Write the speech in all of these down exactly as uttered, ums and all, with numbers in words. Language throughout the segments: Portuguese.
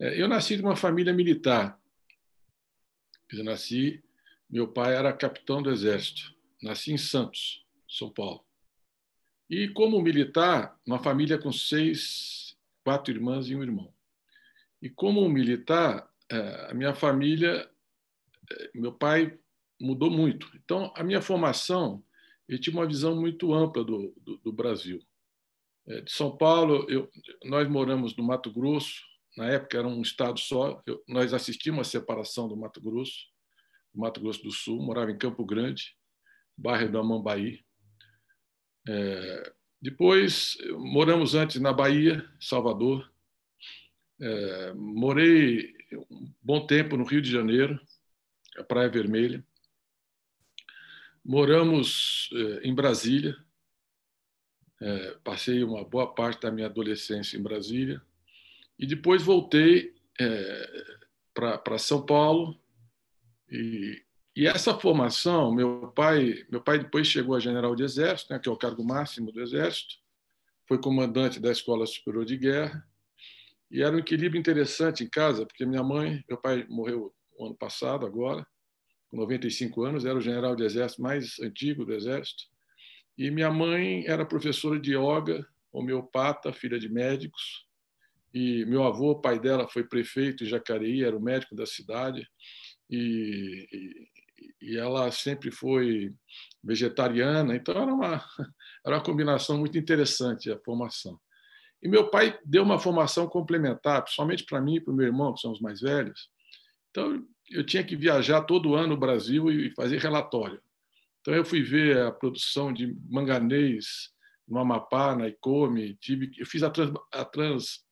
Eu nasci de uma família militar. Eu nasci, meu pai era capitão do Exército. Nasci em Santos, São Paulo. E, como militar, uma família com seis, quatro irmãs e um irmão. E, como militar, a minha família, meu pai mudou muito. Então, a minha formação, eu tinha uma visão muito ampla do, do, do Brasil. De São Paulo, eu, nós moramos no Mato Grosso, na época era um estado só, eu, nós assistimos à separação do Mato Grosso, do Mato Grosso do Sul, morava em Campo Grande, bairro do Amambaí. É, depois, moramos antes na Bahia, Salvador. É, morei um bom tempo no Rio de Janeiro, a Praia Vermelha. Moramos é, em Brasília. É, passei uma boa parte da minha adolescência em Brasília e depois voltei é, para São Paulo e, e essa formação, meu pai meu pai depois chegou a general de exército, né, que é o cargo máximo do exército, foi comandante da Escola Superior de Guerra e era um equilíbrio interessante em casa, porque minha mãe, meu pai morreu o ano passado agora, com noventa e cinco anos, era o general de exército mais antigo do exército. E minha mãe era professora de yoga, homeopata, filha de médicos. E meu avô, pai dela, foi prefeito de Jacareí, era o médico da cidade. E, e, e ela sempre foi vegetariana. Então, era uma, era uma combinação muito interessante a formação. E meu pai deu uma formação complementar, principalmente para mim e para o meu irmão, que são os mais velhos. Então, eu tinha que viajar todo ano no Brasil e fazer relatório. Então, eu fui ver a produção de manganês no Amapá, na Icomi. Tive, eu fiz a, trans, a, trans,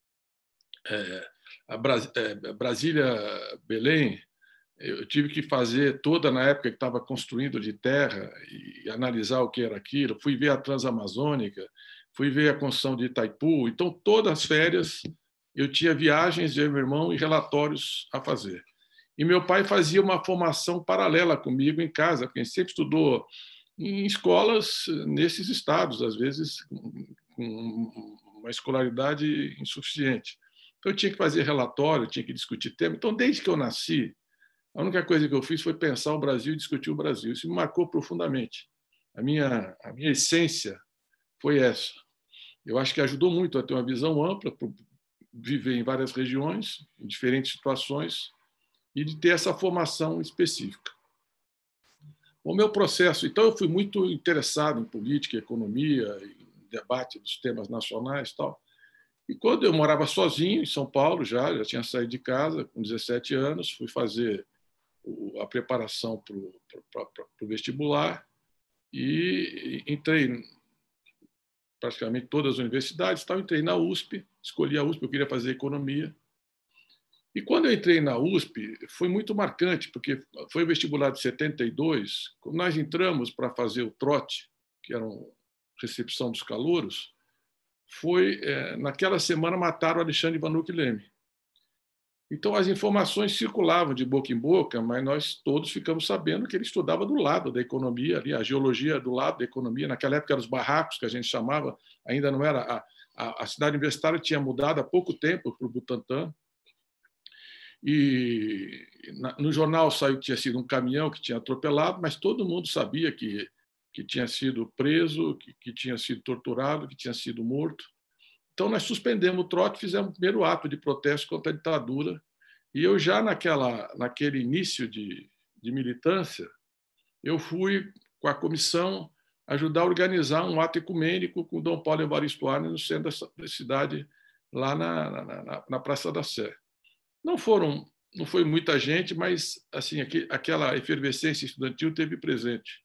é, a Bras, é, Brasília-Belém. Eu tive que fazer toda na época que estava construindo de terra e analisar o que era aquilo. Fui ver a Transamazônica, fui ver a construção de Itaipu. Então, todas as férias, eu tinha viagens de meu irmão e relatórios a fazer. E meu pai fazia uma formação paralela comigo em casa, porque ele sempre estudou em escolas nesses estados, às vezes com uma escolaridade insuficiente. Então, eu tinha que fazer relatório, tinha que discutir tema. Então, desde que eu nasci, a única coisa que eu fiz foi pensar o Brasil e discutir o Brasil. Isso me marcou profundamente. A minha, a minha essência foi essa. Eu acho que ajudou muito a ter uma visão ampla, viver em várias regiões, em diferentes situações, e de ter essa formação específica. O meu processo, então, eu fui muito interessado em política, economia, em debate dos temas nacionais e tal. E quando eu morava sozinho em São Paulo, já, já tinha saído de casa com dezessete anos, fui fazer a preparação para o vestibular e entrei praticamente todas as universidades, tal, entrei na U S P, escolhi a U S P, eu queria fazer economia. E quando eu entrei na U S P, foi muito marcante, porque foi o vestibular de setenta e dois, quando nós entramos para fazer o trote, que era uma recepção dos calouros, foi, é, naquela semana mataram o Alexandre Vannucchi Leme. Então, as informações circulavam de boca em boca, mas nós todos ficamos sabendo que ele estudava do lado da economia, ali, a geologia do lado da economia. Naquela época, eram os barracos, que a gente chamava, ainda não era... A, a, a cidade universitária tinha mudado há pouco tempo para o Butantan. E no jornal saiu que tinha sido um caminhão que tinha atropelado, mas todo mundo sabia que, que tinha sido preso, que, que tinha sido torturado, que tinha sido morto. Então, nós suspendemos o trote, fizemos o primeiro ato de protesto contra a ditadura. E eu já naquela, naquele início de, de militância, eu fui com a comissão ajudar a organizar um ato ecumênico com o Dom Paulo Evaristo Arns no centro da cidade, lá na, na, na Praça da Sé. Não foram, não foi muita gente, mas assim, aqu aquela efervescência estudantil teve presente.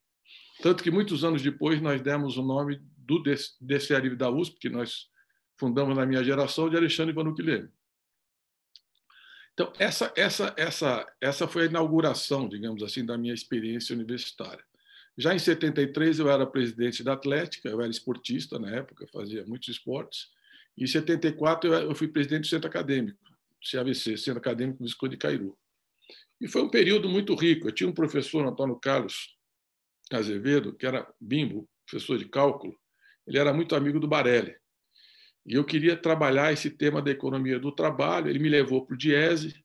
Tanto que muitos anos depois nós demos o nome do D C E da U S P, que nós fundamos na minha geração, de Alexandre Vannucchi Leme. Então, essa essa essa essa foi a inauguração, digamos assim, da minha experiência universitária. Já em setenta e três eu era presidente da Atlética, eu era esportista na época, fazia muitos esportes. E em setenta e quatro eu fui presidente do Centro Acadêmico. C A B C, Centro Acadêmico Musical de Cairu. E foi um período muito rico. Eu tinha um professor, Antônio Cândido, Azevedo, que era bimbo, professor de cálculo. Ele era muito amigo do Barelli. E eu queria trabalhar esse tema da economia do trabalho, ele me levou para o Diese,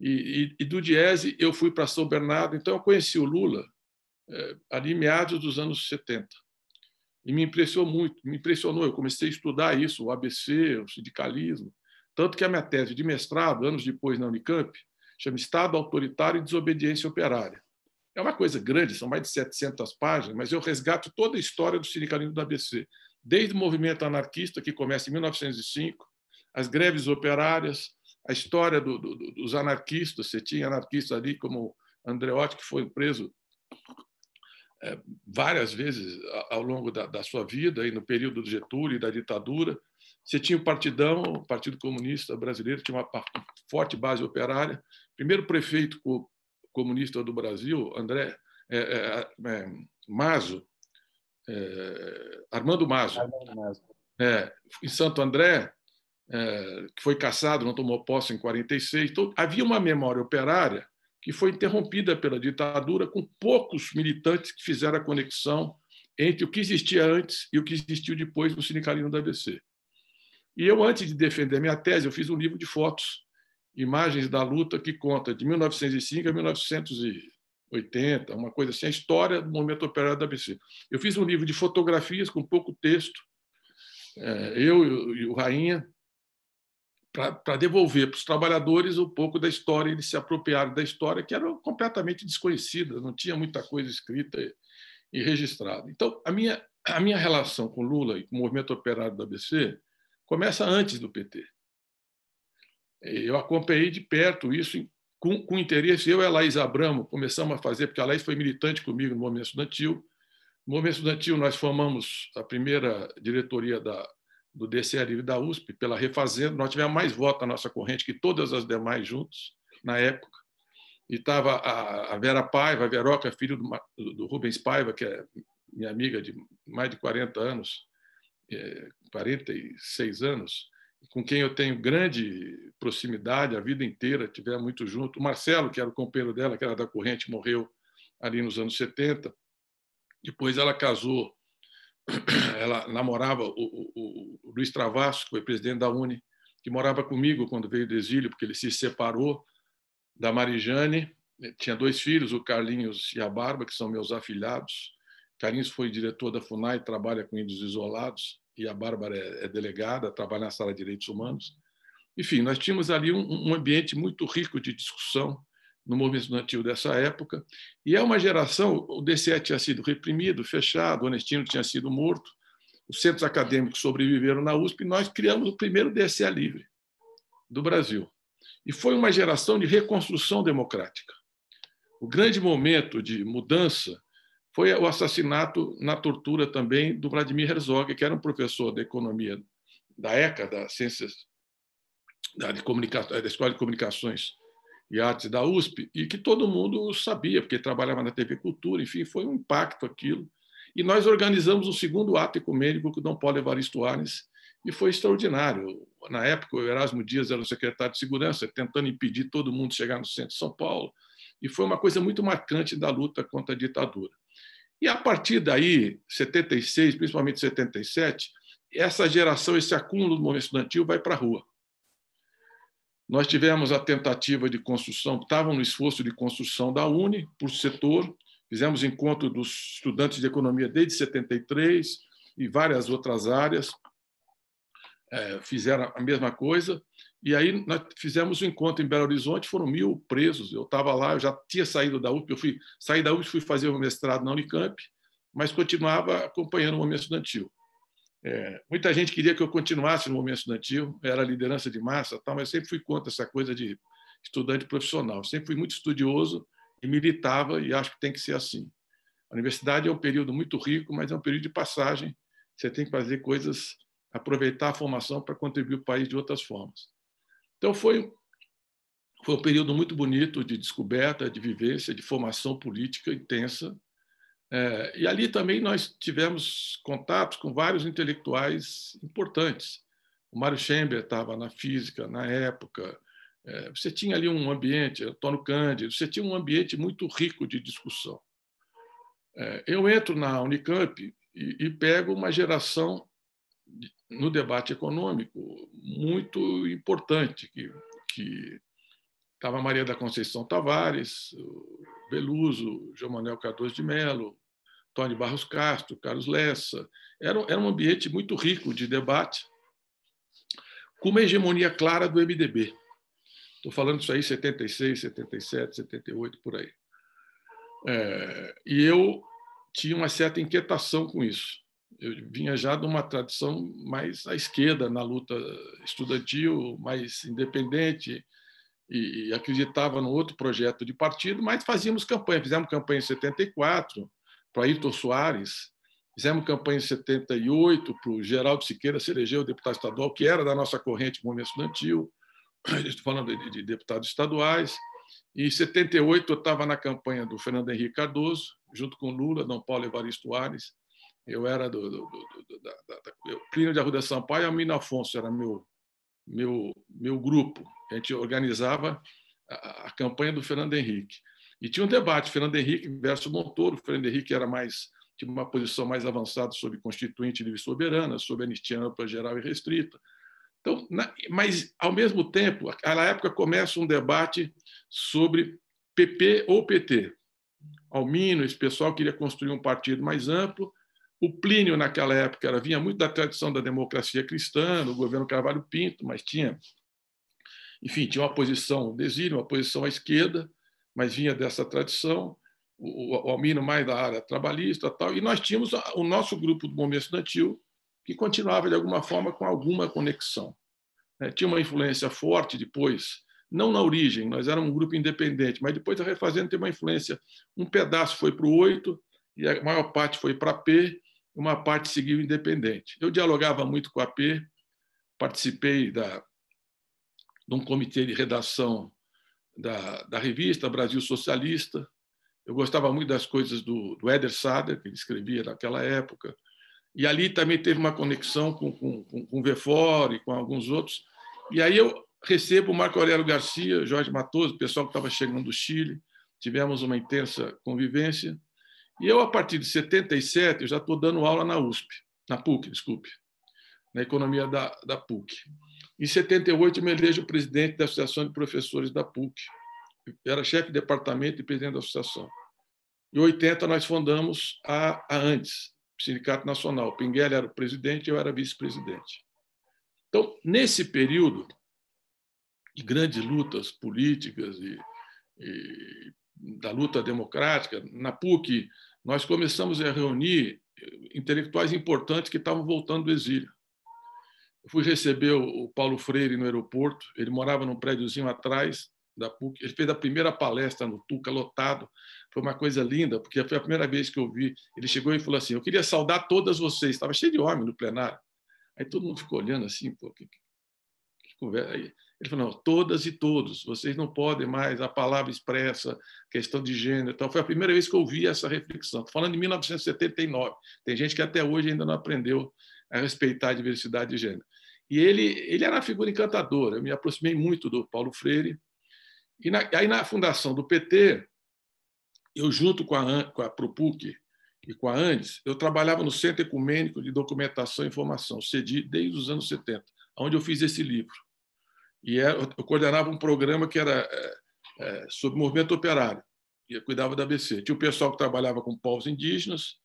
e, e, e do Diese eu fui para São Bernardo. Então, eu conheci o Lula eh, ali em meados dos anos setenta, e me impressionou muito, me impressionou. Eu comecei a estudar isso, o A B C, o sindicalismo, tanto que a minha tese de mestrado, anos depois na Unicamp, chama Estado Autoritário e Desobediência Operária. É uma coisa grande, são mais de setecentas páginas, mas eu resgato toda a história do sindicalismo da A B C, desde o movimento anarquista, que começa em mil novecentos e cinco, as greves operárias, a história do, do, dos anarquistas. Você tinha anarquistas ali, como Andreotti, que foi preso é, várias vezes ao longo da, da sua vida, aí no período do Getúlio e da ditadura. Você tinha o Partidão, o Partido Comunista Brasileiro, tinha uma forte base operária. Primeiro prefeito comunista do Brasil, André é, é, é, Maso, É, Armando Maso, é, em Santo André, é, que foi cassado, não tomou posse em quarenta e seis. Então, havia uma memória operária que foi interrompida pela ditadura, com poucos militantes que fizeram a conexão entre o que existia antes e o que existiu depois no sindicalismo da A B C. E eu, antes de defender minha tese, eu fiz um livro de fotos, imagens da luta, que conta de mil novecentos e cinco a mil novecentos e oitenta, uma coisa assim, a história do momento operário da A B C. Eu fiz um livro de fotografias com pouco texto, eu e o Rainha, para devolver para os trabalhadores um pouco da história. Eles se apropriaram da história, que era completamente desconhecida, não tinha muita coisa escrita e registrada. Então, a minha, a minha relação com Lula e com o movimento operário da A B C começa antes do P T. Eu acompanhei de perto isso em Com, com interesse. Eu e a Laís Abramo começamos a fazer, porque a Laís foi militante comigo no movimento estudantil. No movimento estudantil, nós formamos a primeira diretoria da, do D C E e da U S P, pela Refazenda. Nós tivemos mais votos na nossa corrente que todas as demais juntos, na época. E estava a, a Vera Paiva, a Veroca, filho do, do Rubens Paiva, que é minha amiga de mais de quarenta anos, é, quarenta e seis anos, com quem eu tenho grande proximidade a vida inteira, estivemos muito junto. O Marcelo, que era o companheiro dela, que era da corrente, morreu ali nos anos setenta. Depois ela casou, ela namorava o, o, o Luiz Travasso, que foi presidente da U N E, que morava comigo quando veio do exílio, porque ele se separou da Marijane. Tinha dois filhos, o Carlinhos e a Barba, que são meus afilhados. Carlinhos foi diretor da FUNAI, trabalha com índios isolados, e a Bárbara é delegada, trabalha na Sala de Direitos Humanos. Enfim, nós tínhamos ali um, um ambiente muito rico de discussão no movimento estudantil dessa época, e é uma geração, o D C E tinha sido reprimido, fechado, o Onestino tinha sido morto, os centros acadêmicos sobreviveram na U S P, e nós criamos o primeiro D C E livre do Brasil. E foi uma geração de reconstrução democrática. O grande momento de mudança foi o assassinato, na tortura também, do Vladimir Herzog, que era um professor de economia da ECA, da Ciências da, de da Escola de Comunicações e Artes da U S P, e que todo mundo sabia, porque trabalhava na T V Cultura. Enfim, foi um impacto aquilo. E nós organizamos o segundo ato ecumênico com o Dom Paulo Evaristo Arns, e foi extraordinário. Na época, o Erasmo Dias era o secretário de Segurança, tentando impedir todo mundo de chegar no centro de São Paulo, e foi uma coisa muito marcante da luta contra a ditadura. E, a partir daí, setenta e seis, principalmente setenta e sete, essa geração, esse acúmulo do movimento estudantil vai para a rua. Nós tivemos a tentativa de construção, estavam no esforço de construção da U N E, por setor, fizemos encontro dos estudantes de economia desde setenta e três e várias outras áreas, é, fizeram a mesma coisa. E aí nós fizemos um encontro em Belo Horizonte, foram mil presos. Eu estava lá, eu já tinha saído da U P, eu fui, saí da U P, fui fazer o mestrado na Unicamp, mas continuava acompanhando o movimento estudantil. É, muita gente queria que eu continuasse no movimento estudantil, era liderança de massa, tal, mas sempre fui contra essa coisa de estudante profissional. Sempre fui muito estudioso e militava, e acho que tem que ser assim. A universidade é um período muito rico, mas é um período de passagem. Você tem que fazer coisas, aproveitar a formação para contribuir para o país de outras formas. Então, foi, foi um período muito bonito de descoberta, de vivência, de formação política intensa. É, e ali também nós tivemos contatos com vários intelectuais importantes. O Mário Schember estava na física na época. É, você tinha ali um ambiente, Antônio Cândido, você tinha um ambiente muito rico de discussão. É, eu entro na Unicamp e, e pego uma geração no debate econômico muito importante, que, que estava Maria da Conceição Tavares, Beluso, João Manuel Cardoso de Mello, Tony Barros Castro, Carlos Lessa. Era, era um ambiente muito rico de debate, com uma hegemonia clara do M D B. Estou falando isso aí em setenta e seis, setenta e sete, setenta e oito, por aí. É, e eu tinha uma certa inquietação com isso. Eu vinha já de uma tradição mais à esquerda, na luta estudantil, mais independente, e, e acreditava num outro projeto de partido, mas fazíamos campanha. Fizemos campanha em setenta e quatro para Ayrton Soares, fizemos campanha em setenta e oito para o Geraldo Siqueira se eleger o deputado estadual, que era da nossa corrente do movimento estudantil. Estou falando de, de deputados estaduais. E em setenta e oito eu estava na campanha do Fernando Henrique Cardoso, junto com Lula, Dom Paulo Evaristo Arns. Eu era do, do, do, do da, da, da, Plínio de Arruda Sampaio e Amino Afonso, era meu, meu, meu grupo. A gente organizava a, a campanha do Fernando Henrique. E tinha um debate, Fernando Henrique versus Montoro. O Fernando Henrique era mais, tinha uma posição mais avançada sobre constituinte livre soberana, sobre anistia ampla, geral e restrita. Então, na, mas, ao mesmo tempo, na época começa um debate sobre P P ou P T. Almino, esse pessoal queria construir um partido mais amplo. O Plínio, naquela época, era, vinha muito da tradição da democracia cristã, do governo Carvalho Pinto, mas tinha, enfim, tinha uma posição, um desígnio, uma posição à esquerda, mas vinha dessa tradição. O, o Almino mais da área trabalhista e tal. E nós tínhamos o nosso grupo do movimento estudantil, que continuava, de alguma forma, com alguma conexão. Tinha uma influência forte depois, não na origem, nós éramos um grupo independente, mas depois a Refazenda teve uma influência. Um pedaço foi para o oito, e a maior parte foi para a P, uma parte seguiu independente. Eu dialogava muito com a P, participei da, de um comitê de redação da, da revista Brasil Socialista. Eu gostava muito das coisas do, do Éder Sader, que ele escrevia naquela época. E ali também teve uma conexão com, com, com, com o Vefor e com alguns outros. E aí eu recebo o Marco Aurélio Garcia, Jorge Matoso, o pessoal que estava chegando do Chile. Tivemos uma intensa convivência. E eu, a partir de setenta e sete, eu já estou dando aula na U S P, na PUC, desculpe, na economia da, da PUC. Em setenta e oito, eu me elejo presidente da Associação de Professores da PUC. Eu era chefe de departamento e presidente da associação. Em oitenta, nós fundamos a, a ANDES, Sindicato Nacional. Pinguelli era o presidente, eu era vice-presidente. Então, nesse período de grandes lutas políticas e, e da luta democrática, na PUC, nós começamos a reunir intelectuais importantes que estavam voltando do exílio. Eu fui receber o Paulo Freire no aeroporto, ele morava num prédiozinho atrás da PUC, ele fez a primeira palestra no Tuca, lotado, foi uma coisa linda, porque foi a primeira vez que eu vi, ele chegou e falou assim, eu queria saudar todas vocês, estava cheio de homem no plenário. Aí todo mundo ficou olhando assim, pô, que, que conversa aí. Ele falou, não, todas e todos, vocês não podem mais, a palavra expressa, questão de gênero e tal. Foi a primeira vez que eu ouvi essa reflexão. Estou falando de mil novecentos e setenta e nove. Tem gente que até hoje ainda não aprendeu a respeitar a diversidade de gênero. E ele, ele era uma figura encantadora. Eu me aproximei muito do Paulo Freire. E na, aí, na fundação do P T, eu, junto com a, com a PROPUC e com a ANDES, eu trabalhava no Centro Ecumênico de Documentação e Informação, C E D I, desde os anos setenta, onde eu fiz esse livro. E eu coordenava um programa que era sobre movimento operário, e eu cuidava da A B C. Tinha o pessoal que trabalhava com povos indígenas,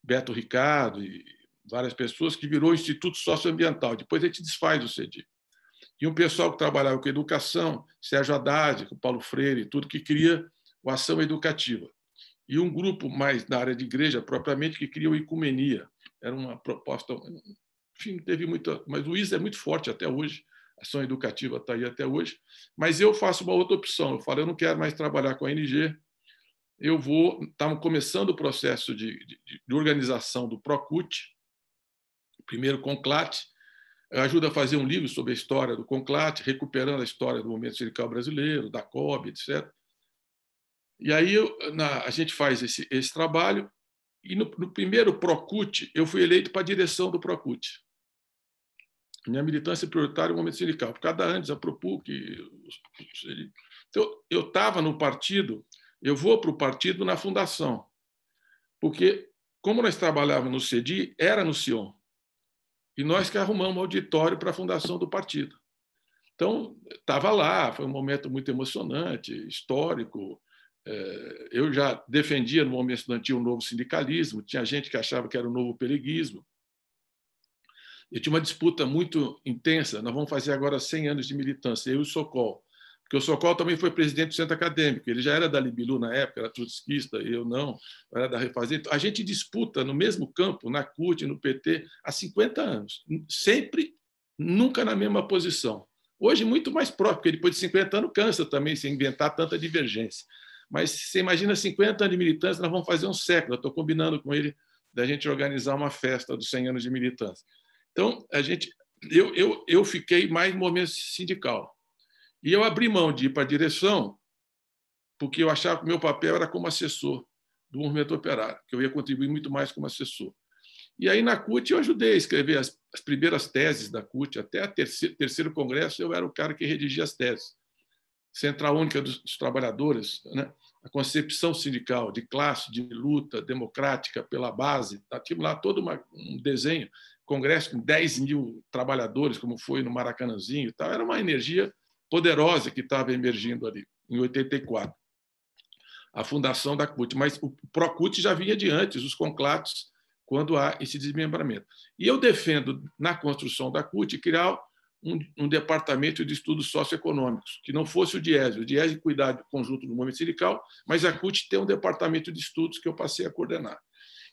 Beto Ricardo e várias pessoas, que virou Instituto Socioambiental. Depois a gente desfaz o C E D I. E um pessoal que trabalhava com educação, Sérgio Haddad, com Paulo Freire e tudo, que cria a ação educativa. E um grupo mais da área de igreja, propriamente, que cria o Ecumenia. Era uma proposta... Enfim, teve muita... Mas o I S A é muito forte até hoje. A ação educativa está aí até hoje, mas eu faço uma outra opção. Eu falo, eu não quero mais trabalhar com a O N G, eu vou... Estamos começando o processo de, de, de organização do Procute, primeiro Conclate, ajuda a fazer um livro sobre a história do Conclate, recuperando a história do movimento sindical brasileiro, da C O B, etcétera. E aí eu, na, a gente faz esse, esse trabalho, e no, no primeiro Procute, eu fui eleito para a direção do Procute. Minha militância prioritária é o movimento sindical. Por causa da ANDES, a PROPUC... Então, eu estava no partido, eu vou para o partido na fundação, porque, como nós trabalhávamos no C E D I, era no Sion. E nós que arrumamos um auditório para a fundação do partido. Então, estava lá, foi um momento muito emocionante, histórico. Eu já defendia, no momento estudantil, o novo sindicalismo, tinha gente que achava que era o novo pereguismo. Eu tinha uma disputa muito intensa, nós vamos fazer agora cem anos de militância, eu e o Sokol, porque o Sokol também foi presidente do centro acadêmico, ele já era da Libilu na época, era trotskista, eu não, era da Refazenda. A gente disputa no mesmo campo, na C U T, no P T, há cinquenta anos, sempre, nunca na mesma posição. Hoje, muito mais próprio, porque depois de cinquenta anos cansa também se inventar tanta divergência. Mas você imagina cinquenta anos de militância, nós vamos fazer um século, eu estou combinando com ele da gente organizar uma festa dos cem anos de militância. Então, a gente, eu, eu, eu fiquei mais no movimento sindical. E eu abri mão de ir para a direção, porque eu achava que o meu papel era como assessor do movimento operário, que eu ia contribuir muito mais como assessor. E aí, na C U T, eu ajudei a escrever as, as primeiras teses da C U T, até o terceiro, terceiro congresso, eu era o cara que redigia as teses. Central Única dos, dos Trabalhadores, né? A concepção sindical de classe, de luta democrática pela base, tá? Tive lá todo uma, um desenho, congresso com dez mil trabalhadores, como foi no Maracanãzinho e tal, era uma energia poderosa que estava emergindo ali, em oitenta e quatro, a fundação da C U T. Mas o Procut já vinha de antes, os conclatos, quando há esse desmembramento. E eu defendo, na construção da C U T, criar um, um departamento de estudos socioeconômicos, que não fosse o DIESE. O DIESE cuidar do conjunto do movimento sindical, mas a C U T tem um departamento de estudos que eu passei a coordenar.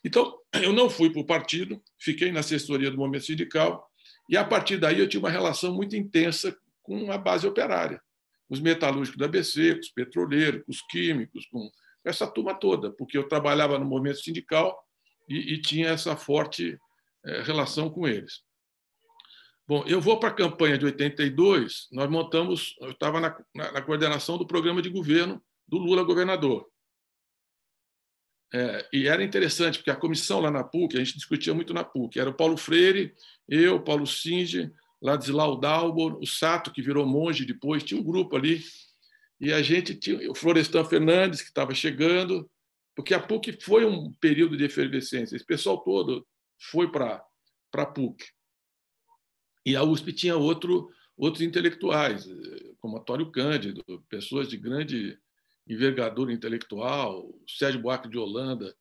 Então, eu não fui para o partido, fiquei na assessoria do movimento sindical, e, a partir daí, eu tive uma relação muito intensa com a base operária, com os metalúrgicos da A B C, com os petroleiros, com os químicos, com essa turma toda, porque eu trabalhava no movimento sindical e, e tinha essa forte eh, relação com eles. Bom, eu vou para a campanha de oitenta e dois, nós montamos, eu estava na, na, na coordenação do programa de governo do Lula governador. É, e era interessante, porque a comissão lá na P U C, a gente discutia muito na P U C, era o Paulo Freire, eu, Paulo Singe, Ladislau Dalbor, o Sato, que virou monge depois, tinha um grupo ali, e a gente tinha o Florestan Fernandes, que estava chegando, porque a P U C foi um período de efervescência, esse pessoal todo foi para a P U C. E a U S P tinha outro, outros intelectuais, como Antônio Cândido, pessoas de grande envergadura intelectual, Sérgio Buarque de Holanda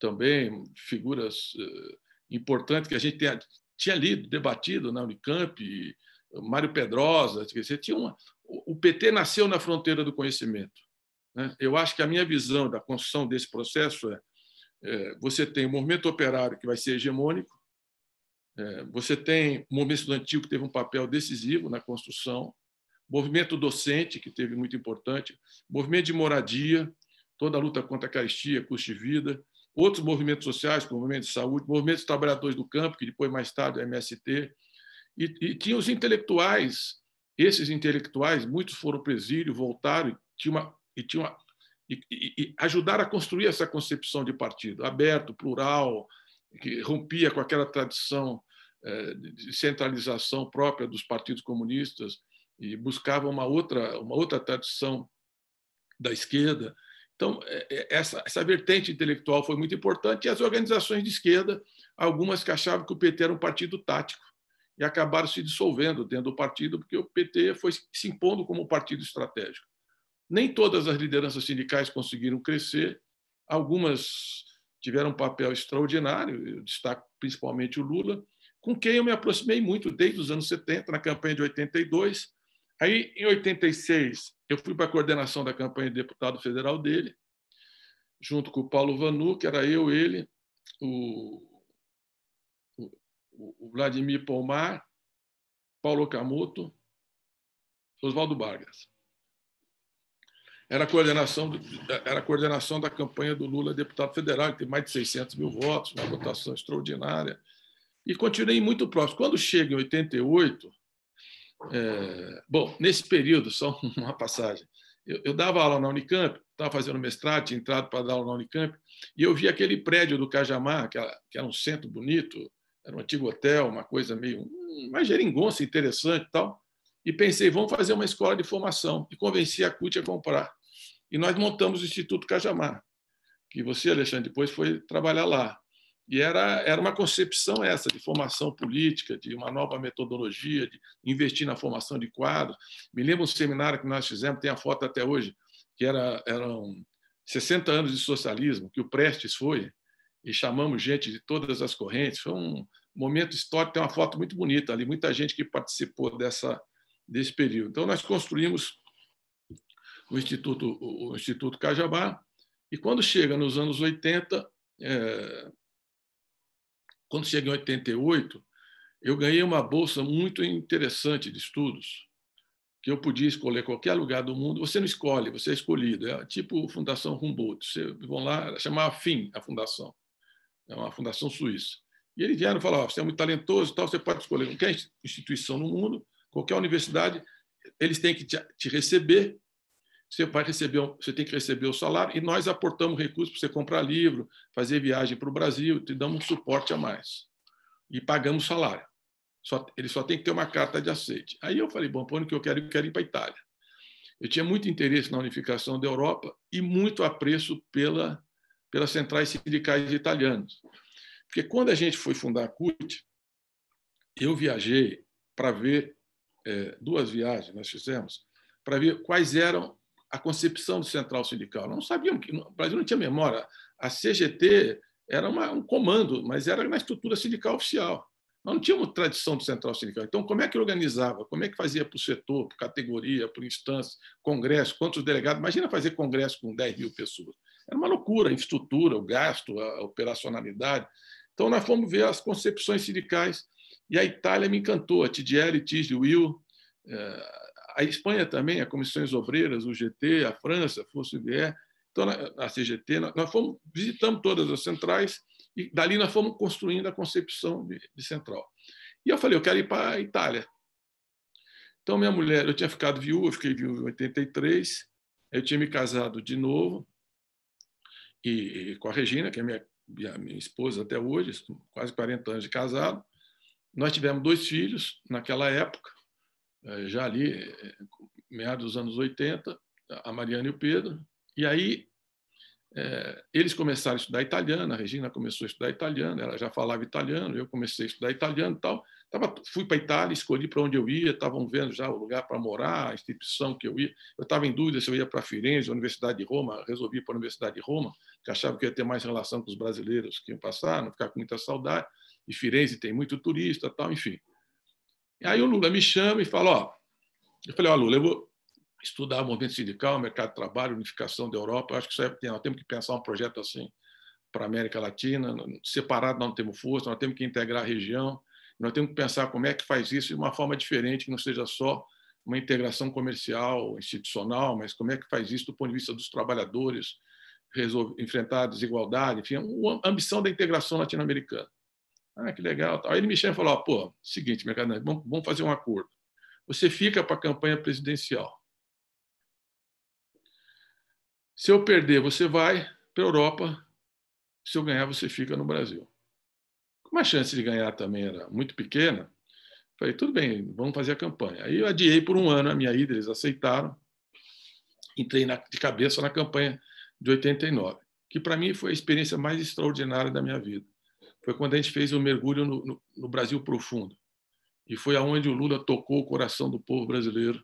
também, figuras uh, importantes que a gente tinha, tinha lido, debatido na Unicamp, e Mário Pedrosa, esqueci, tinha uma, o P T nasceu na fronteira do conhecimento, né? Eu acho que a minha visão da construção desse processo é, é você tem o movimento operário que vai ser hegemônico, é, você tem o movimento estudantil que teve um papel decisivo na construção, movimento docente, que teve muito importante, movimento de moradia, toda a luta contra a carestia, custo de vida, outros movimentos sociais, movimento de saúde, movimento dos trabalhadores do campo, que depois, mais tarde, é M S T, e, e tinha os intelectuais, esses intelectuais, muitos foram para o exílio, voltaram e, tinha uma, e, tinha uma, e, e, e ajudaram a construir essa concepção de partido, aberto, plural, que rompia com aquela tradição eh, de centralização própria dos partidos comunistas, e buscava uma outra, uma outra tradição da esquerda. Então, essa, essa vertente intelectual foi muito importante, e as organizações de esquerda, algumas que achavam que o P T era um partido tático, e acabaram se dissolvendo dentro do partido, porque o P T foi se impondo como um partido estratégico. Nem todas as lideranças sindicais conseguiram crescer, algumas tiveram um papel extraordinário, eu destaco principalmente o Lula, com quem eu me aproximei muito desde os anos setenta, na campanha de oitenta e dois, Aí, em oitenta e seis, eu fui para a coordenação da campanha de deputado federal dele, junto com o Paulo Vannucchi, que era eu, ele, o, o, o Vladimir Pomar, Paulo Okamoto, Oswaldo Vargas. Era a coordenação, era a coordenação da campanha do Lula deputado federal, que teve mais de seiscentos mil votos, uma votação extraordinária, e continuei muito próximo. Quando chega em oitenta e oito... É, bom, nesse período, só uma passagem, eu, eu dava aula na Unicamp, estava fazendo mestrado, tinha entrado para dar aula na Unicamp, e eu vi aquele prédio do Cajamar, que era, que era um centro bonito, era um antigo hotel, uma coisa meio, uma geringonça interessante e tal, e pensei, vamos fazer uma escola de formação, e convenci a C U T a comprar. E nós montamos o Instituto Cajamar, que você, Alexandre, depois foi trabalhar lá. E era, era uma concepção essa de formação política, de uma nova metodologia, de investir na formação de quadros. Me lembro um seminário que nós fizemos, tem a foto até hoje, que era, eram sessenta anos de socialismo, que o Prestes foi, e chamamos gente de todas as correntes. Foi um momento histórico, tem uma foto muito bonita ali, muita gente que participou dessa, desse período. Então, nós construímos o Instituto, o Instituto Cajabá, e quando chega nos anos oitenta, é, quando chega em oitenta e oito, eu ganhei uma bolsa muito interessante de estudos, que eu podia escolher qualquer lugar do mundo. Você não escolhe, você é escolhido. É tipo Fundação Humboldt. Vocês vão lá, chamava F I M, a fundação. É uma fundação suíça. E eles vieram e falaram, oh, você é muito talentoso, tal, você pode escolher qualquer instituição no mundo, qualquer universidade, eles têm que te receber, você, vai receber, você tem que receber o salário, e nós aportamos recursos para você comprar livro, fazer viagem para o Brasil, te damos um suporte a mais. E pagamos salário. Só, ele só tem que ter uma carta de aceite. Aí eu falei, bom, pô, o que eu quero, eu quero ir para a Itália. Eu tinha muito interesse na unificação da Europa e muito apreço pela, pelas centrais sindicais italianas. Porque quando a gente foi fundar a C U T, eu viajei para ver, é, duas viagens nós fizemos, para ver quais eram a concepção do central sindical. Não sabiam, o Brasil não tinha memória. A C G T era uma, um comando, mas era uma estrutura sindical oficial. Nós não tínhamos tradição do central sindical. Então, como é que organizava? Como é que fazia por setor, por categoria, por instância, congresso, quantos delegados? Imagina fazer congresso com dez mil pessoas. Era uma loucura a infraestrutura, o gasto, a operacionalidade. Então, nós fomos ver as concepções sindicais e a Itália me encantou. A Tidieri, Diese, Will, a Espanha também, as Comissões Obreiras, o G T, a França, a Força I B E, então, a C G T. Nós fomos, visitamos todas as centrais. E dali nós fomos construindo a concepção de, de central. E eu falei, eu quero ir para a Itália. Então, minha mulher, eu tinha ficado viúva, eu fiquei viúva em oitenta e três, eu tinha me casado de novo e, e com a Regina, que é minha, minha, minha esposa até hoje, quase quarenta anos de casado. Nós tivemos dois filhos naquela época, já ali, meados dos anos oitenta, a Mariana e o Pedro. E aí, É, eles começaram a estudar italiano, a Regina começou a estudar italiano, ela já falava italiano, eu comecei a estudar italiano e tal. Tava, fui para a Itália, escolhi para onde eu ia, estavam vendo já o lugar para morar, a instituição que eu ia. Eu estava em dúvida se eu ia para Firenze, Universidade de Roma, resolvi ir para a Universidade de Roma, porque achava que ia ter mais relação com os brasileiros que iam passar, não ficar com muita saudade. E Firenze tem muito turista e tal, enfim. E aí o Lula me chama e fala, ó, eu falei, ó, Lula, eu vou estudar o movimento sindical, mercado de trabalho, unificação da Europa. Eu acho que isso é, nós temos que pensar um projeto assim para a América Latina. Separado nós não temos força, nós temos que integrar a região, nós temos que pensar como é que faz isso de uma forma diferente, que não seja só uma integração comercial, institucional, mas como é que faz isso do ponto de vista dos trabalhadores, resolver, enfrentar a desigualdade, enfim, a ambição da integração latino-americana. Ah, que legal. Aí ele me chama e falou, pô, seguinte, mercado, vamos fazer um acordo. Você fica para a campanha presidencial. Se eu perder, você vai para a Europa. Se eu ganhar, você fica no Brasil. Como a chance de ganhar também era muito pequena, falei, tudo bem, vamos fazer a campanha. Aí eu adiei por um ano a minha ida, eles aceitaram. Entrei na, de cabeça na campanha de oitenta e nove, que para mim foi a experiência mais extraordinária da minha vida. Foi quando a gente fez um mergulho no, no, no Brasil profundo. E foi aonde o Lula tocou o coração do povo brasileiro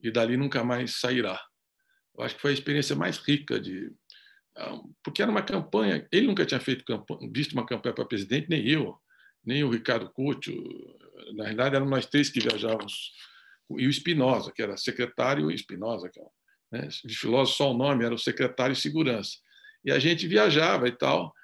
e dali nunca mais sairá. Eu acho que foi a experiência mais rica, de, porque era uma campanha, ele nunca tinha feito campanha, visto uma campanha para presidente, nem eu, nem o Ricardo Couto, na realidade eram nós três que viajávamos, e o Espinosa, que era secretário, Espinosa, né? De filósofo só o nome, era o secretário de segurança, e a gente viajava e tal,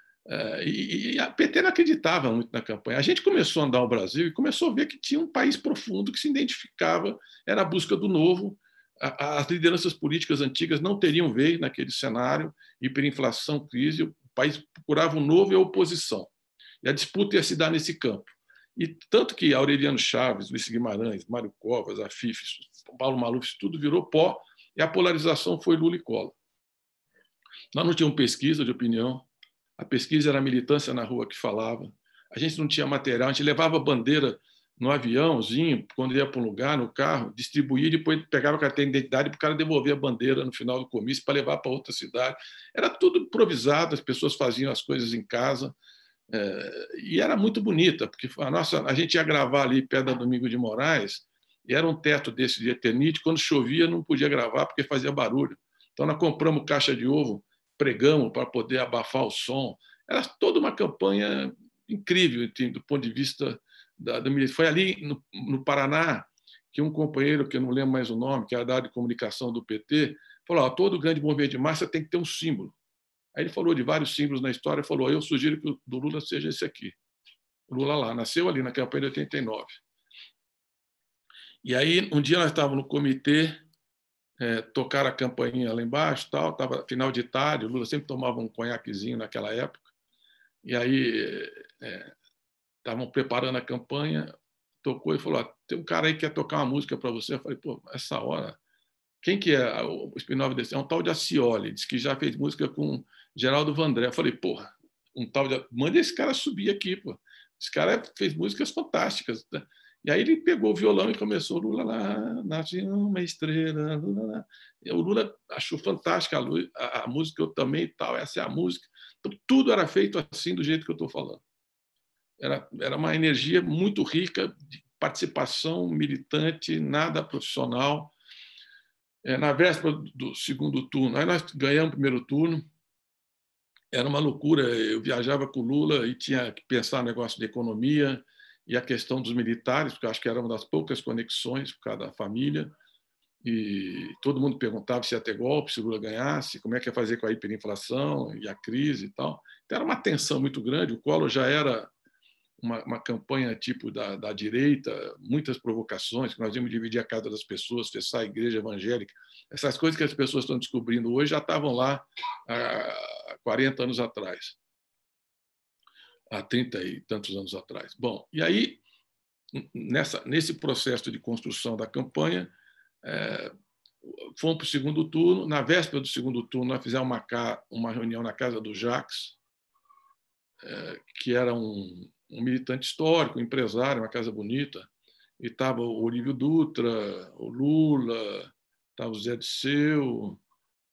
e a P T não acreditava muito na campanha. A gente começou a andar ao Brasil e começou a ver que tinha um país profundo que se identificava, era a busca do novo. As lideranças políticas antigas não teriam vez naquele cenário, hiperinflação, crise, o país procurava o novo e a oposição. E a disputa ia se dar nesse campo. E tanto que Aureliano Chaves, Luiz Guimarães, Mário Covas, Afif, Paulo Maluf, tudo virou pó, e a polarização foi Lula e Collor. Nós não tínhamos pesquisa de opinião, a pesquisa era a militância na rua que falava, a gente não tinha material, a gente levava bandeira no aviãozinho, quando ia para um lugar, no carro, distribuía e depois pegava a carteira de identidade para o cara devolver a bandeira no final do comício para levar para outra cidade. Era tudo improvisado, as pessoas faziam as coisas em casa. É, e era muito bonita, porque a, nossa, a gente ia gravar ali perto da Domingo de Moraes, e era um teto desse de eternite, quando chovia não podia gravar porque fazia barulho. Então nós compramos caixa de ovo, pregamos para poder abafar o som. Era toda uma campanha incrível, enfim, do ponto de vista da, da militância. Foi ali no, no Paraná que um companheiro, que eu não lembro mais o nome, que era da área de comunicação do P T, falou: oh, todo grande movimento de massa tem que ter um símbolo. Aí ele falou de vários símbolos na história e falou: eu sugiro que o do Lula seja esse aqui. O Lula lá, nasceu ali na campanha de oitenta e nove. E aí, um dia nós estávamos no comitê, é, tocaram a campainha lá embaixo, tal, estava final de tarde, o Lula sempre tomava um conhaquezinho naquela época. E aí, é, estavam preparando a campanha, tocou e falou: ah, tem um cara aí que quer tocar uma música para você. Eu falei: pô, essa hora. Quem que é o Spinoff desse? É um tal de Acioli, diz que já fez música com Geraldo Vandré. Eu falei: porra, um tal de... manda esse cara subir aqui, pô. Esse cara fez músicas fantásticas. E aí ele pegou o violão e começou: Lula lá, nasce uma estrela, Lula lá. E o Lula achou fantástica a, Lula, a, a música, eu também, e tal, essa é a música. Então, tudo era feito assim, do jeito que eu estou falando. Era, era uma energia muito rica de participação militante, nada profissional. É, na véspera do segundo turno, aí nós ganhamos o primeiro turno, era uma loucura. Eu viajava com o Lula e tinha que pensar no negócio de economia e a questão dos militares, porque eu acho que era uma das poucas conexões por causa da família, e todo mundo perguntava se ia ter golpe, se o Lula ganhasse, como é que ia fazer com a hiperinflação e a crise e tal. Então, era uma tensão muito grande. O Collor já era uma, uma campanha tipo da, da direita, muitas provocações, que nós íamos dividir a casa das pessoas, fechar a igreja evangélica. Essas coisas que as pessoas estão descobrindo hoje já estavam lá há quarenta anos atrás, há trinta e tantos anos atrás. Bom, e aí, nessa, nesse processo de construção da campanha, é, fomos para o segundo turno. Na véspera do segundo turno, nós fizemos uma, uma reunião na casa do Jacques, é, que era um... um militante histórico, um empresário, uma casa bonita, e estava o Olívio Dutra, o Lula, estava o Zé Disseu,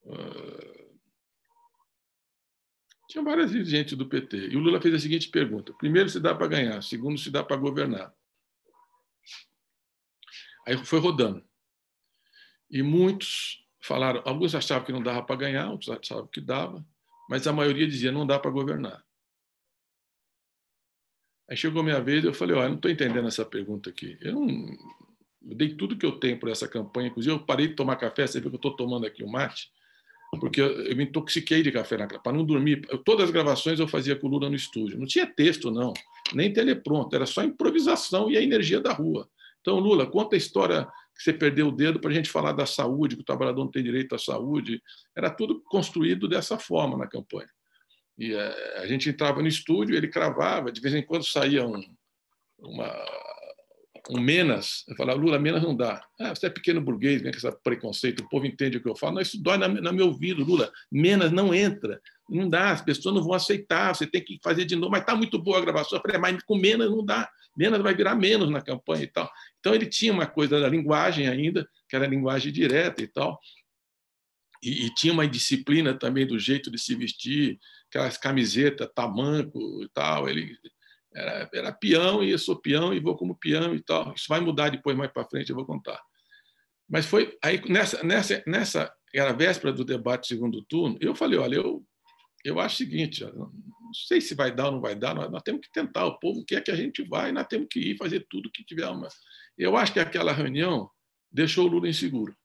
uh... tinha várias gente do P T. E o Lula fez a seguinte pergunta: primeiro, se dá para ganhar; segundo, se dá para governar. Aí foi rodando. E muitos falaram, alguns achavam que não dava para ganhar, outros achavam que dava, mas a maioria dizia: não dá para governar. Aí chegou a minha vez e eu falei: olha, não estou entendendo essa pergunta aqui. Eu, não... eu dei tudo que eu tenho por essa campanha. Inclusive, eu parei de tomar café. Você vê que eu estou tomando aqui um mate, porque eu, eu me intoxiquei de café na... para não dormir. Eu, todas as gravações eu fazia com o Lula no estúdio. Não tinha texto, não, nem telepronto. Era só improvisação e a energia da rua. Então, Lula, conta a história que você perdeu o dedo para a gente falar da saúde, que o trabalhador não tem direito à saúde. Era tudo construído dessa forma na campanha. E a gente entrava no estúdio, ele cravava, de vez em quando saía um, uma, um Menas. Eu falava: Lula, Menas não dá. Ah, você é pequeno burguês, vem com esse preconceito, o povo entende o que eu falo. Não, isso dói na, na meu ouvido, Lula. Menas não entra, não dá, as pessoas não vão aceitar, você tem que fazer de novo. Mas está muito boa a gravação. Eu falei: mas com Menas não dá, Menas vai virar menos na campanha e tal. Então ele tinha uma coisa da linguagem ainda, que era a linguagem direta e tal. E, e tinha uma indisciplina também do jeito de se vestir, aquelas camisetas, tamanco e tal. Ele era, era peão, e eu sou peão e vou como peão e tal. Isso vai mudar depois, mais para frente, eu vou contar. Mas foi aí, nessa, nessa, nessa era a véspera do debate do segundo turno, eu falei: olha, eu, eu acho o seguinte, não sei se vai dar ou não vai dar, nós, nós temos que tentar, o povo quer que a gente vá, e nós temos que ir fazer tudo que tiver. Uma... Eu acho que aquela reunião deixou o Lula inseguro.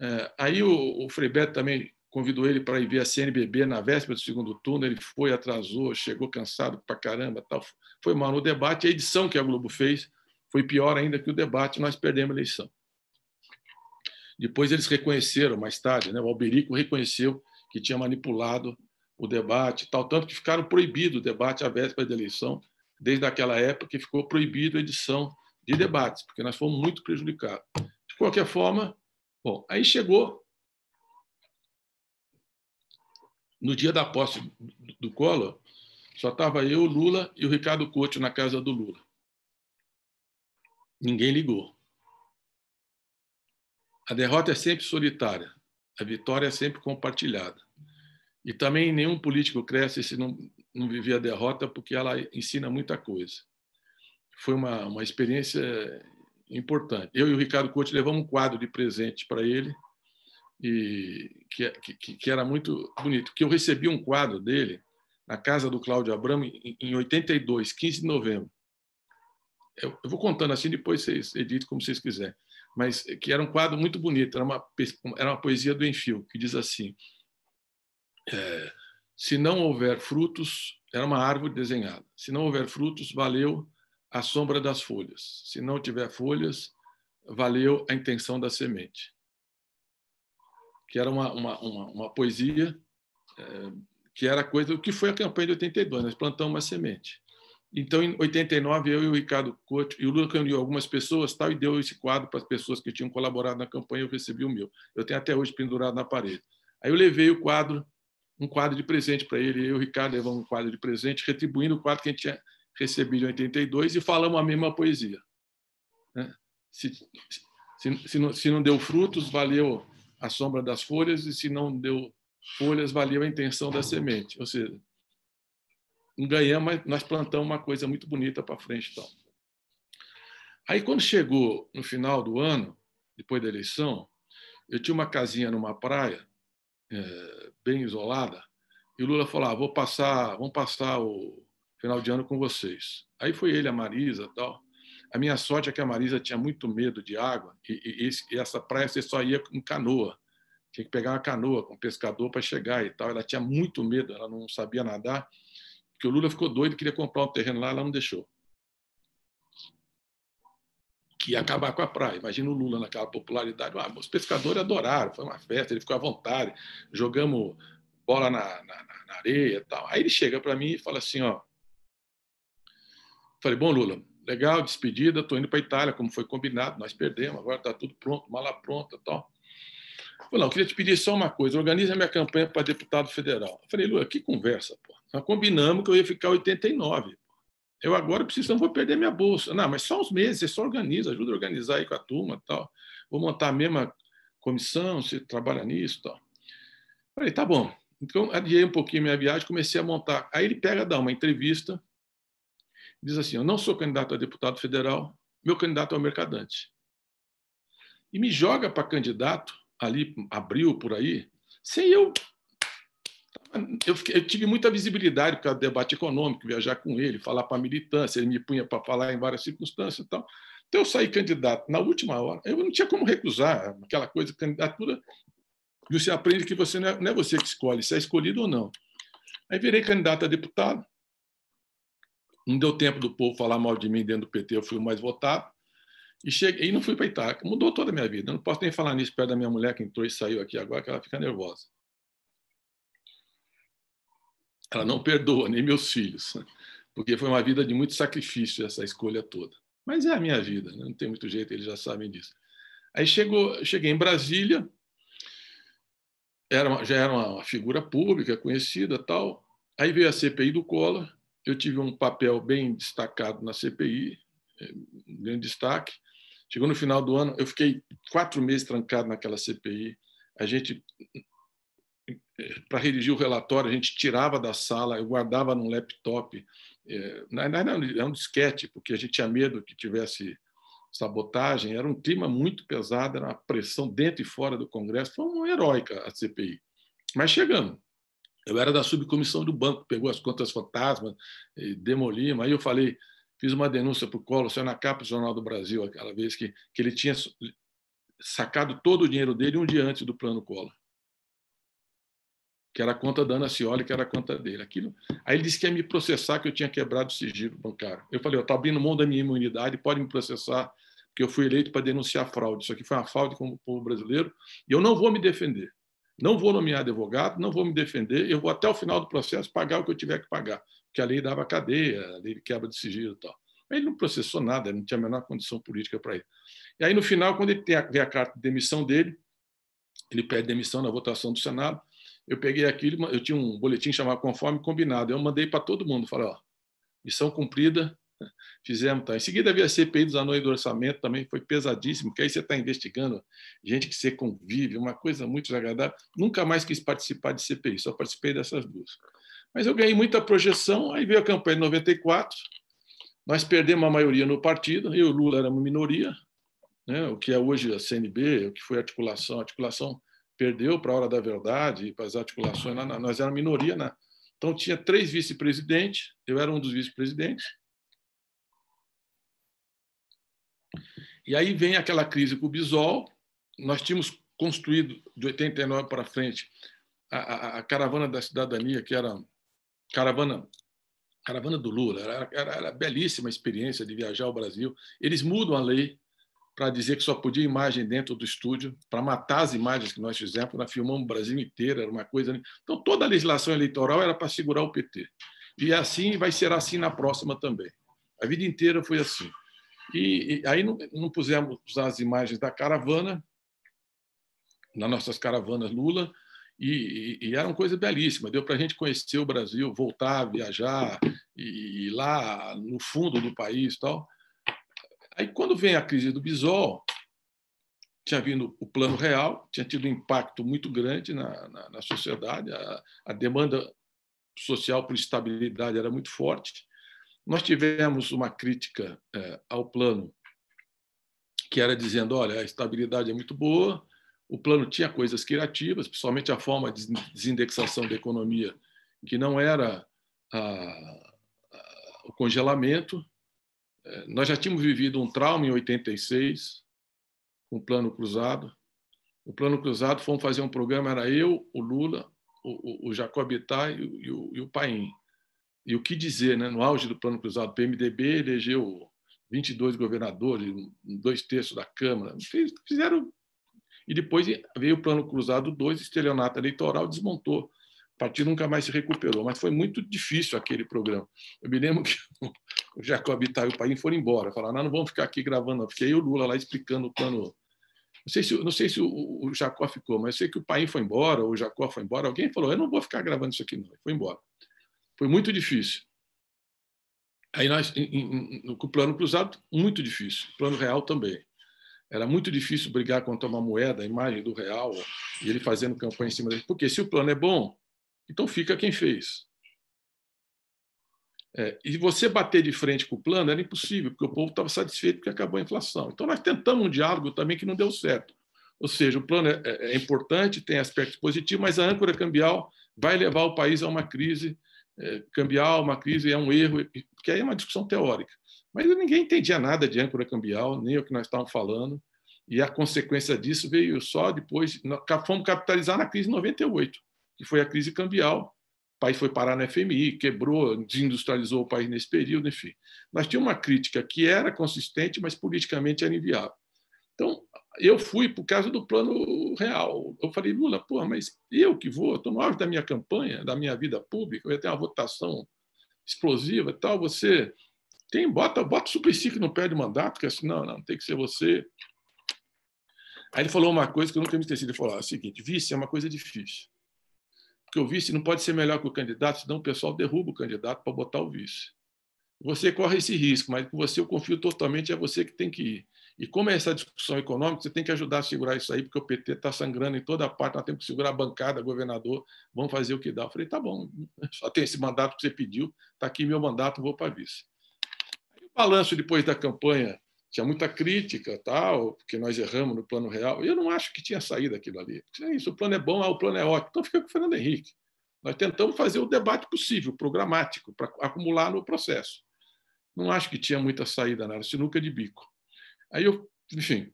É, aí o, o Frei Beto também convidou ele para ir ver a C N B B na véspera do segundo turno. Ele foi, atrasou, chegou cansado para caramba, tal. Foi mal no debate. A edição que a Globo fez foi pior ainda que o debate. Nós perdemos a eleição. Depois eles reconheceram, mais tarde, né, o Alberico reconheceu que tinha manipulado o debate, tal, tanto que ficaram proibido o debate à véspera da eleição. Desde aquela época que ficou proibido a edição de debates, porque nós fomos muito prejudicados. De qualquer forma, bom, aí chegou no dia da posse do Collor, só estava eu, Lula e o Ricardo Couto na casa do Lula. Ninguém ligou. A derrota é sempre solitária, a vitória é sempre compartilhada. E também nenhum político cresce se não não viver a derrota, porque ela ensina muita coisa. Foi uma, uma experiência importante. Eu e o Ricardo Couto levamos um quadro de presente para ele, e que, que, que era muito bonito, que eu recebi um quadro dele na casa do Cláudio Abramo em, em oitenta e dois, quinze de novembro. Eu, eu vou contando assim, depois vocês editam como vocês quiserem. Mas que era um quadro muito bonito, era uma, era uma poesia do Enfio, que diz assim, é, se não houver frutos, era uma árvore desenhada, se não houver frutos, valeu a sombra das folhas, se não tiver folhas, valeu a intenção da semente. Que era uma, uma, uma, uma poesia é, que era coisa do que foi a campanha de oitenta e dois, nós plantamos uma semente. Então, em oitenta e nove, eu e o Ricardo Couto, e o Lula reuniu algumas pessoas tal, e deu esse quadro para as pessoas que tinham colaborado na campanha, eu recebi o meu. Eu tenho até hoje pendurado na parede. Aí eu levei o quadro, um quadro de presente para ele, eu e o Ricardo levamos um quadro de presente, retribuindo o quadro que a gente tinha recebido em oitenta e dois, e falamos a mesma poesia. Se, se, se, não, se não deu frutos, valeu a sombra das folhas, e se não deu folhas, valeu a intenção da semente. Ou seja, não ganhamos, mas nós plantamos uma coisa muito bonita para frente. Então. Aí, quando chegou no final do ano, depois da eleição, eu tinha uma casinha numa praia, é, bem isolada, e o Lula falou, ah, vou passar, vamos passar o final de ano com vocês. Aí foi ele, a Marisa e tal. A minha sorte é que a Marisa tinha muito medo de água, e, e, e essa praia você só ia em canoa. Tinha que pegar uma canoa com um pescador para chegar e tal. Ela tinha muito medo, ela não sabia nadar. Porque o Lula ficou doido, queria comprar um terreno lá, ela não deixou. Que ia acabar com a praia. Imagina o Lula naquela popularidade. Ah, os pescadores adoraram, foi uma festa, ele ficou à vontade, jogamos bola na, na, na areia e tal. Aí ele chega para mim e fala assim, ó... Falei, bom, Lula, legal, despedida, estou indo para a Itália, como foi combinado, nós perdemos, agora está tudo pronto, mala pronta e tal. Falei, não, eu queria te pedir só uma coisa, organiza minha campanha para deputado federal. Eu falei, Lula, que conversa, pô. Nós combinamos que eu ia ficar oitenta e nove. Eu agora preciso, não vou perder minha bolsa. Não, mas só uns meses, você só organiza, ajuda a organizar aí com a turma e tal. Vou montar a mesma comissão, você trabalha nisso e tal. Falei, tá bom. Então, adiei um pouquinho minha viagem, comecei a montar. Aí ele pega, dá uma entrevista, diz assim, eu não sou candidato a deputado federal, meu candidato é o Mercadante. E me joga para candidato, ali, abril, por aí, sem eu... Eu, fiquei, eu tive muita visibilidade por causa do debate econômico, viajar com ele, falar para a militância, ele me punha para falar em várias circunstâncias e tal. Então, eu saí candidato na última hora. Eu não tinha como recusar aquela coisa, candidatura, e você aprende que você não é, não é você que escolhe, se é escolhido ou não. Aí virei candidato a deputado. Não deu tempo do povo falar mal de mim dentro do P T, eu fui o mais votado. E, cheguei, e não fui para Itália. Mudou toda a minha vida. Eu não posso nem falar nisso perto da minha mulher, que entrou e saiu aqui agora, que ela fica nervosa. Ela não perdoa, nem meus filhos, porque foi uma vida de muito sacrifício essa escolha toda. Mas é a minha vida, né? Não tem muito jeito, eles já sabem disso. Aí chegou, cheguei em Brasília, era uma, já era uma figura pública, conhecida tal. Aí veio a C P I do Collor, eu tive um papel bem destacado na C P I, um grande destaque. Chegou no final do ano, eu fiquei quatro meses trancado naquela C P I, a gente... Para redigir o relatório, a gente tirava da sala, eu guardava num laptop. Era um disquete, porque a gente tinha medo que tivesse sabotagem. Era um clima muito pesado, era uma pressão dentro e fora do Congresso. Foi uma heróica a C P I. Mas chegamos. Eu era da subcomissão do banco, pegou as contas fantasmas, demolimos. Aí eu falei, fiz uma denúncia para o Collor, saiu na capa do Jornal do Brasil, aquela vez que, que ele tinha sacado todo o dinheiro dele um dia antes do plano Collor. Que era a conta da Ana Cioli, que era a conta dele. Aquilo... Aí ele disse que ia me processar, que eu tinha quebrado o sigilo bancário. Eu falei, está abrindo mão da minha imunidade, pode me processar, porque eu fui eleito para denunciar fraude. Isso aqui foi uma fraude com o povo brasileiro, e eu não vou me defender. Não vou nomear advogado, não vou me defender, eu vou até o final do processo pagar o que eu tiver que pagar, porque a lei dava cadeia, a lei de quebra de sigilo e tal. Mas ele não processou nada, não tinha a menor condição política para ele. E aí, no final, quando ele tem a, a carta de demissão dele, ele pede demissão na votação do Senado, eu peguei aquilo, eu tinha um boletim chamado Conforme Combinado, eu mandei para todo mundo, falei, ó, missão cumprida, fizemos. Tá. Em seguida, veio a C P I dos anões do orçamento, também foi pesadíssimo, porque aí você está investigando gente que você convive, uma coisa muito desagradável. Nunca mais quis participar de C P I, só participei dessas duas. Mas eu ganhei muita projeção, aí veio a campanha de noventa e quatro, nós perdemos a maioria no partido, eu e o Lula era uma minoria, né? O que é hoje a C N B, o que foi a articulação, a articulação perdeu para a Hora da Verdade, para as articulações, nós éramos minoria, né? Então tinha três vice-presidentes, eu era um dos vice-presidentes. E aí vem aquela crise com o Bisol, nós tínhamos construído, de oitenta e nove para frente, a, a, a caravana da cidadania, que era caravana, caravana do Lula, era, era, era belíssima a experiência de viajar ao Brasil. Eles mudam a lei para dizer que só podia imagem dentro do estúdio, para matar as imagens que nós fizemos, nós filmamos o Brasil inteiro, era uma coisa... Então, toda a legislação eleitoral era para segurar o P T. E assim, vai ser assim na próxima também. A vida inteira foi assim. E, e aí não, não pusemos as imagens da caravana, nas nossas caravanas Lula, e, e, e era uma coisa belíssima. Deu para a gente conhecer o Brasil, voltar, viajar, e, e lá no fundo do país e tal. Aí, quando vem a crise do Bisol, tinha vindo o Plano Real, tinha tido um impacto muito grande na, na, na sociedade, a, a demanda social por estabilidade era muito forte. Nós tivemos uma crítica eh, ao plano, que era dizendo, olha, a estabilidade é muito boa, o plano tinha coisas criativas, principalmente a forma de desindexação da economia, que não era ah, o congelamento. Nós já tínhamos vivido um trauma em oitenta e seis, com um o Plano Cruzado. O Plano Cruzado, fomos fazer um programa, era eu, o Lula, o, o Jacob Ittá e o, e o Paim. E o que dizer, né? No auge do Plano Cruzado, o P M D B elegeu vinte e dois governadores, dois terços da Câmara. Fizeram... E depois veio o Plano Cruzado dois, estelionato eleitoral, desmontou. O partido nunca mais se recuperou, mas foi muito difícil aquele programa. Eu me lembro que o Jacob Ittá e o Paim foram embora, falaram, não, não vamos ficar aqui gravando, porque aí o Lula lá explicando o plano. Não sei se, não sei se o, o Jacó ficou, mas eu sei que o Paim foi embora, ou o Jacó foi embora, alguém falou, eu não vou ficar gravando isso aqui não, e foi embora. Foi muito difícil. Aí nós, em, em, no, com o Plano Cruzado, muito difícil, o Plano Real também. Era muito difícil brigar contra uma moeda, a imagem do real, e ele fazendo campanha em cima dele, porque se o plano é bom, então fica quem fez. É, e você bater de frente com o plano era impossível, porque o povo estava satisfeito porque acabou a inflação. Então, nós tentamos um diálogo também que não deu certo. Ou seja, o plano é, é importante, tem aspectos positivos, mas a âncora cambial vai levar o país a uma crise é, cambial, uma crise é um erro, porque aí é uma discussão teórica. Mas ninguém entendia nada de âncora cambial, nem o que nós estávamos falando, e a consequência disso veio só depois... Fomos capitalizar na crise de noventa e oito, que foi a crise cambial. O país foi parar na F M I, quebrou, desindustrializou o país nesse período, enfim. Nós tínhamos uma crítica que era consistente, mas politicamente era inviável. Então, eu fui por causa do plano real. Eu falei, Lula, porra, mas eu que vou, estou no auge da minha campanha, da minha vida pública, eu ia ter uma votação explosiva e tal, você tem, bota, bota o Suplicy que não perde mandato, porque assim, não, não, tem que ser você. Aí ele falou uma coisa que eu nunca me esqueci, ele falou, ah, é o seguinte, vice é uma coisa difícil. Porque o vice não pode ser melhor que o candidato, senão o pessoal derruba o candidato para botar o vice. Você corre esse risco, mas com você eu confio totalmente, é você que tem que ir. E como é essa discussão econômica, você tem que ajudar a segurar isso aí, porque o P T está sangrando em toda a parte, nós temos que segurar a bancada, governador, vamos fazer o que dá. Eu falei, tá bom, só tem esse mandato que você pediu, está aqui meu mandato, vou para vice. Aí, o balanço depois da campanha, tinha muita crítica, tal, porque nós erramos no plano real. Eu não acho que tinha saído aquilo ali. É isso, o plano é bom, ah, o plano é ótimo. Então, fica com o Fernando Henrique. Nós tentamos fazer o debate possível, programático, para acumular no processo. Não acho que tinha muita saída, nada, sinuca de bico. Aí, eu, enfim,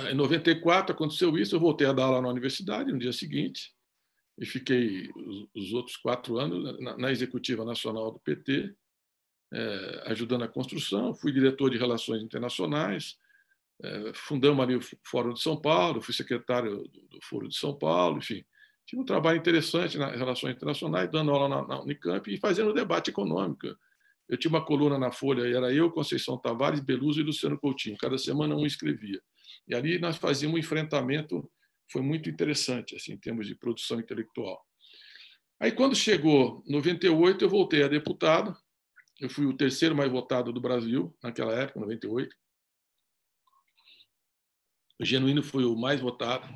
em noventa e quatro aconteceu isso, eu voltei a dar aula na universidade no dia seguinte e fiquei os, os outros quatro anos na, na Executiva Nacional do P T, É, ajudando a construção, fui diretor de Relações Internacionais, é, fundamos ali o Fórum de São Paulo, fui secretário do, do Fórum de São Paulo, enfim. Tive um trabalho interessante nas Relações Internacionais, dando aula na, na Unicamp e fazendo debate econômico. Eu tinha uma coluna na Folha, era eu, Conceição Tavares, Beluso e Luciano Coutinho. Cada semana um escrevia. E ali nós fazíamos um enfrentamento, foi muito interessante, assim, em termos de produção intelectual. Aí, quando chegou noventa e oito, eu voltei a deputado. Eu fui o terceiro mais votado do Brasil naquela época, noventa e oito. O Genuíno foi o mais votado.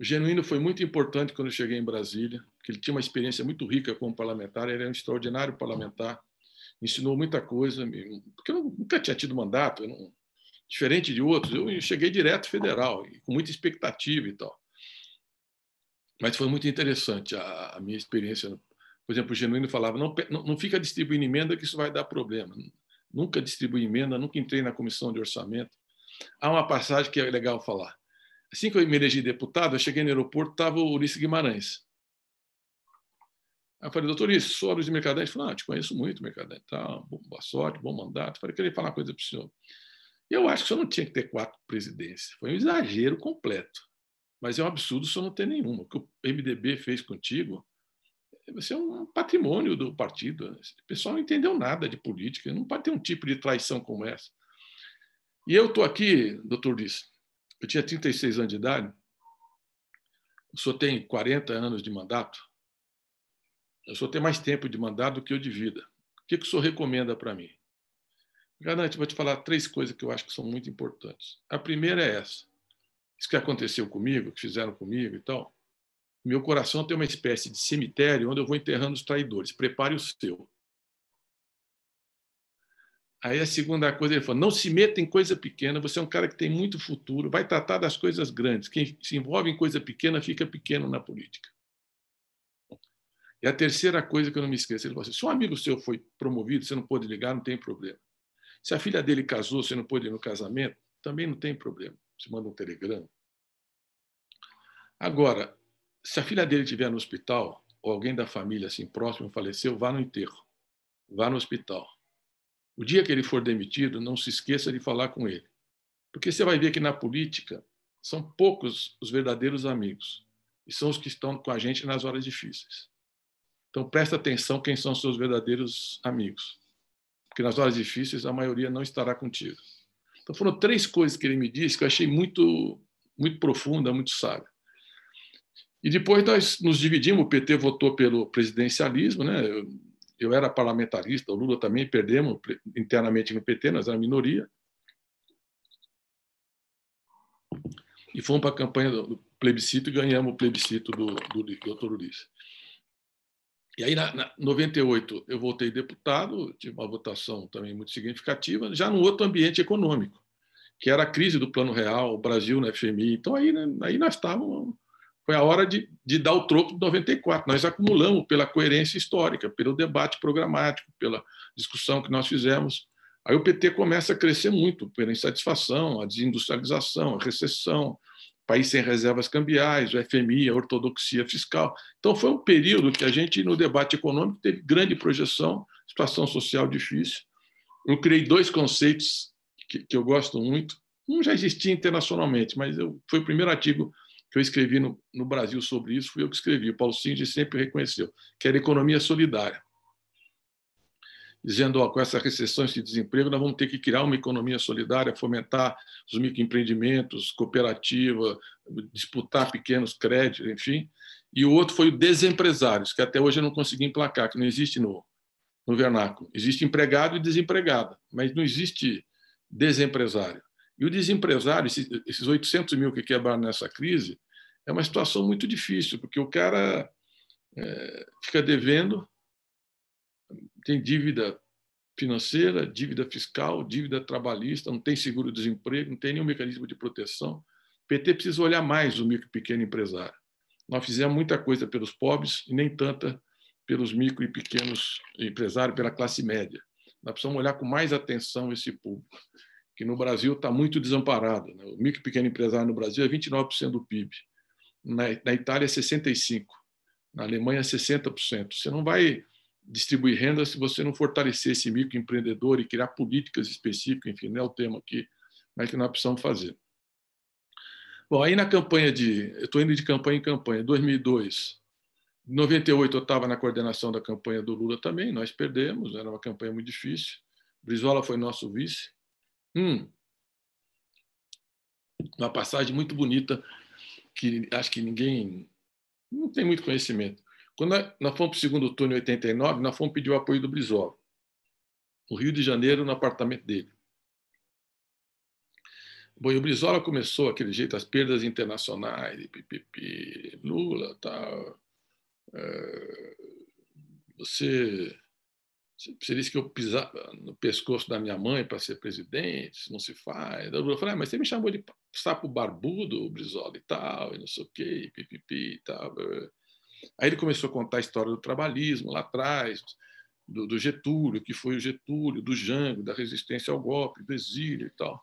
O Genuíno foi muito importante quando eu cheguei em Brasília, porque ele tinha uma experiência muito rica como parlamentar, ele era um extraordinário parlamentar, ensinou muita coisa, porque eu nunca tinha tido mandato, eu não, diferente de outros, eu cheguei direto federal, com muita expectativa e tal. Mas foi muito interessante a, a minha experiência. Por exemplo, o Genuíno falava, não, não fica distribuindo emenda que isso vai dar problema. Nunca distribuí emenda, nunca entrei na comissão de orçamento. Há uma passagem que é legal falar. Assim que eu me elegi deputado, eu cheguei no aeroporto, estava o Ulisses Guimarães. Aí eu falei, doutor Ulisses, sou Ulisses Mercadante. Ele falou, ah, te conheço muito, Mercadante. Tá, boa sorte, bom mandato. Eu falei, queria falar uma coisa para o senhor. Eu acho que o senhor não tinha que ter quatro presidências. Foi um exagero completo. Mas é um absurdo o senhor não ter nenhuma. O que o M D B fez contigo, você é um patrimônio do partido. O pessoal não entendeu nada de política. Não pode ter um tipo de traição como essa. E eu estou aqui, doutor Ulisses, eu tinha trinta e seis anos de idade, o senhor tem quarenta anos de mandato, o senhor tem mais tempo de mandato do que eu de vida. O que o senhor recomenda para mim? Garante, vou te falar três coisas que eu acho que são muito importantes. A primeira é essa. Isso que aconteceu comigo, que fizeram comigo e tal. Meu coração tem uma espécie de cemitério onde eu vou enterrando os traidores. Prepare o seu. Aí a segunda coisa, ele falou, não se meta em coisa pequena, você é um cara que tem muito futuro, vai tratar das coisas grandes. Quem se envolve em coisa pequena, fica pequeno na política. E a terceira coisa que eu não me esqueço, ele falou assim, se um amigo seu foi promovido, você não pôde ligar, não tem problema. Se a filha dele casou, você não pôde ir no casamento, também não tem problema. Você manda um telegrama. Agora, se a filha dele estiver no hospital, ou alguém da família assim próximo faleceu, vá no enterro, vá no hospital. O dia que ele for demitido, não se esqueça de falar com ele. Porque você vai ver que na política são poucos os verdadeiros amigos. E são os que estão com a gente nas horas difíceis. Então, presta atenção quem são seus verdadeiros amigos. Porque nas horas difíceis, a maioria não estará contigo. Então, foram três coisas que ele me disse que eu achei muito, muito profunda, muito sábia. E depois nós nos dividimos. O P T votou pelo presidencialismo, né? Eu, Eu era parlamentarista, o Lula também, perdemos internamente no P T, nós éramos minoria. E fomos para a campanha do plebiscito e ganhamos o plebiscito do doutor Ulisses. E aí, em noventa e oito, eu voltei deputado, tive uma votação também muito significativa, já num outro ambiente econômico, que era a crise do Plano Real, o Brasil na F M I. Então, aí, né, aí nós estávamos... Foi a hora de, de dar o troco de noventa e quatro. Nós acumulamos pela coerência histórica, pelo debate programático, pela discussão que nós fizemos. Aí o P T começa a crescer muito pela insatisfação, a desindustrialização, a recessão, país sem reservas cambiais, o F M I, a ortodoxia fiscal. Então, foi um período que a gente, no debate econômico, teve grande projeção, situação social difícil. Eu criei dois conceitos que, que eu gosto muito. Um já existia internacionalmente, mas eu, foi o primeiro artigo que eu escrevi no, no Brasil sobre isso, fui eu que escrevi, o Paulo Singer sempre reconheceu, que era economia solidária. Dizendo, ó, com essa recessão, esse desemprego, nós vamos ter que criar uma economia solidária, fomentar os microempreendimentos, cooperativa, disputar pequenos créditos, enfim. E o outro foi o desempresários, que até hoje eu não consegui emplacar, que não existe no, no vernáculo. Existe empregado e desempregado, mas não existe desempresário. E o desempresário, esses oitocentos mil que quebraram nessa crise, é uma situação muito difícil, porque o cara é, fica devendo, tem dívida financeira, dívida fiscal, dívida trabalhista, não tem seguro-desemprego, não tem nenhum mecanismo de proteção. O P T precisa olhar mais o micro e pequeno empresário. Nós fizemos muita coisa pelos pobres e nem tanta pelos micro e pequenos empresários, pela classe média. Nós precisamos olhar com mais atenção esse público, que no Brasil está muito desamparado. O micro e pequeno empresário no Brasil é vinte e nove por cento do P I B. Na, na Itália é sessenta e cinco por cento. Na Alemanha é sessenta por cento. Você não vai distribuir renda se você não fortalecer esse microempreendedor e criar políticas específicas, enfim, não é o tema aqui, mas que nós precisamos fazer. Bom, aí na campanha de... Eu estou indo de campanha em campanha. Em dois mil e dois, em noventa e oito, eu estava na coordenação da campanha do Lula também, nós perdemos, era uma campanha muito difícil. Brizola foi nosso vice. Hum, uma passagem muito bonita que acho que ninguém não tem muito conhecimento. Quando nós fomos para o segundo turno em oitenta e nove, nós fomos pedir o apoio do Brizola, no Rio de Janeiro, no apartamento dele. Bom, e o Brizola começou aquele jeito, as perdas internacionais, pipipi, Lula, tal. É, você, você disse que eu pisava no pescoço da minha mãe para ser presidente, isso não se faz. Eu falei, ah, mas você me chamou de sapo barbudo, Brizola, e tal, e não sei o quê, pipipi, e tal. Aí ele começou a contar a história do trabalhismo lá atrás, do, do Getúlio, que foi o Getúlio, do Jango, da resistência ao golpe, do exílio e tal.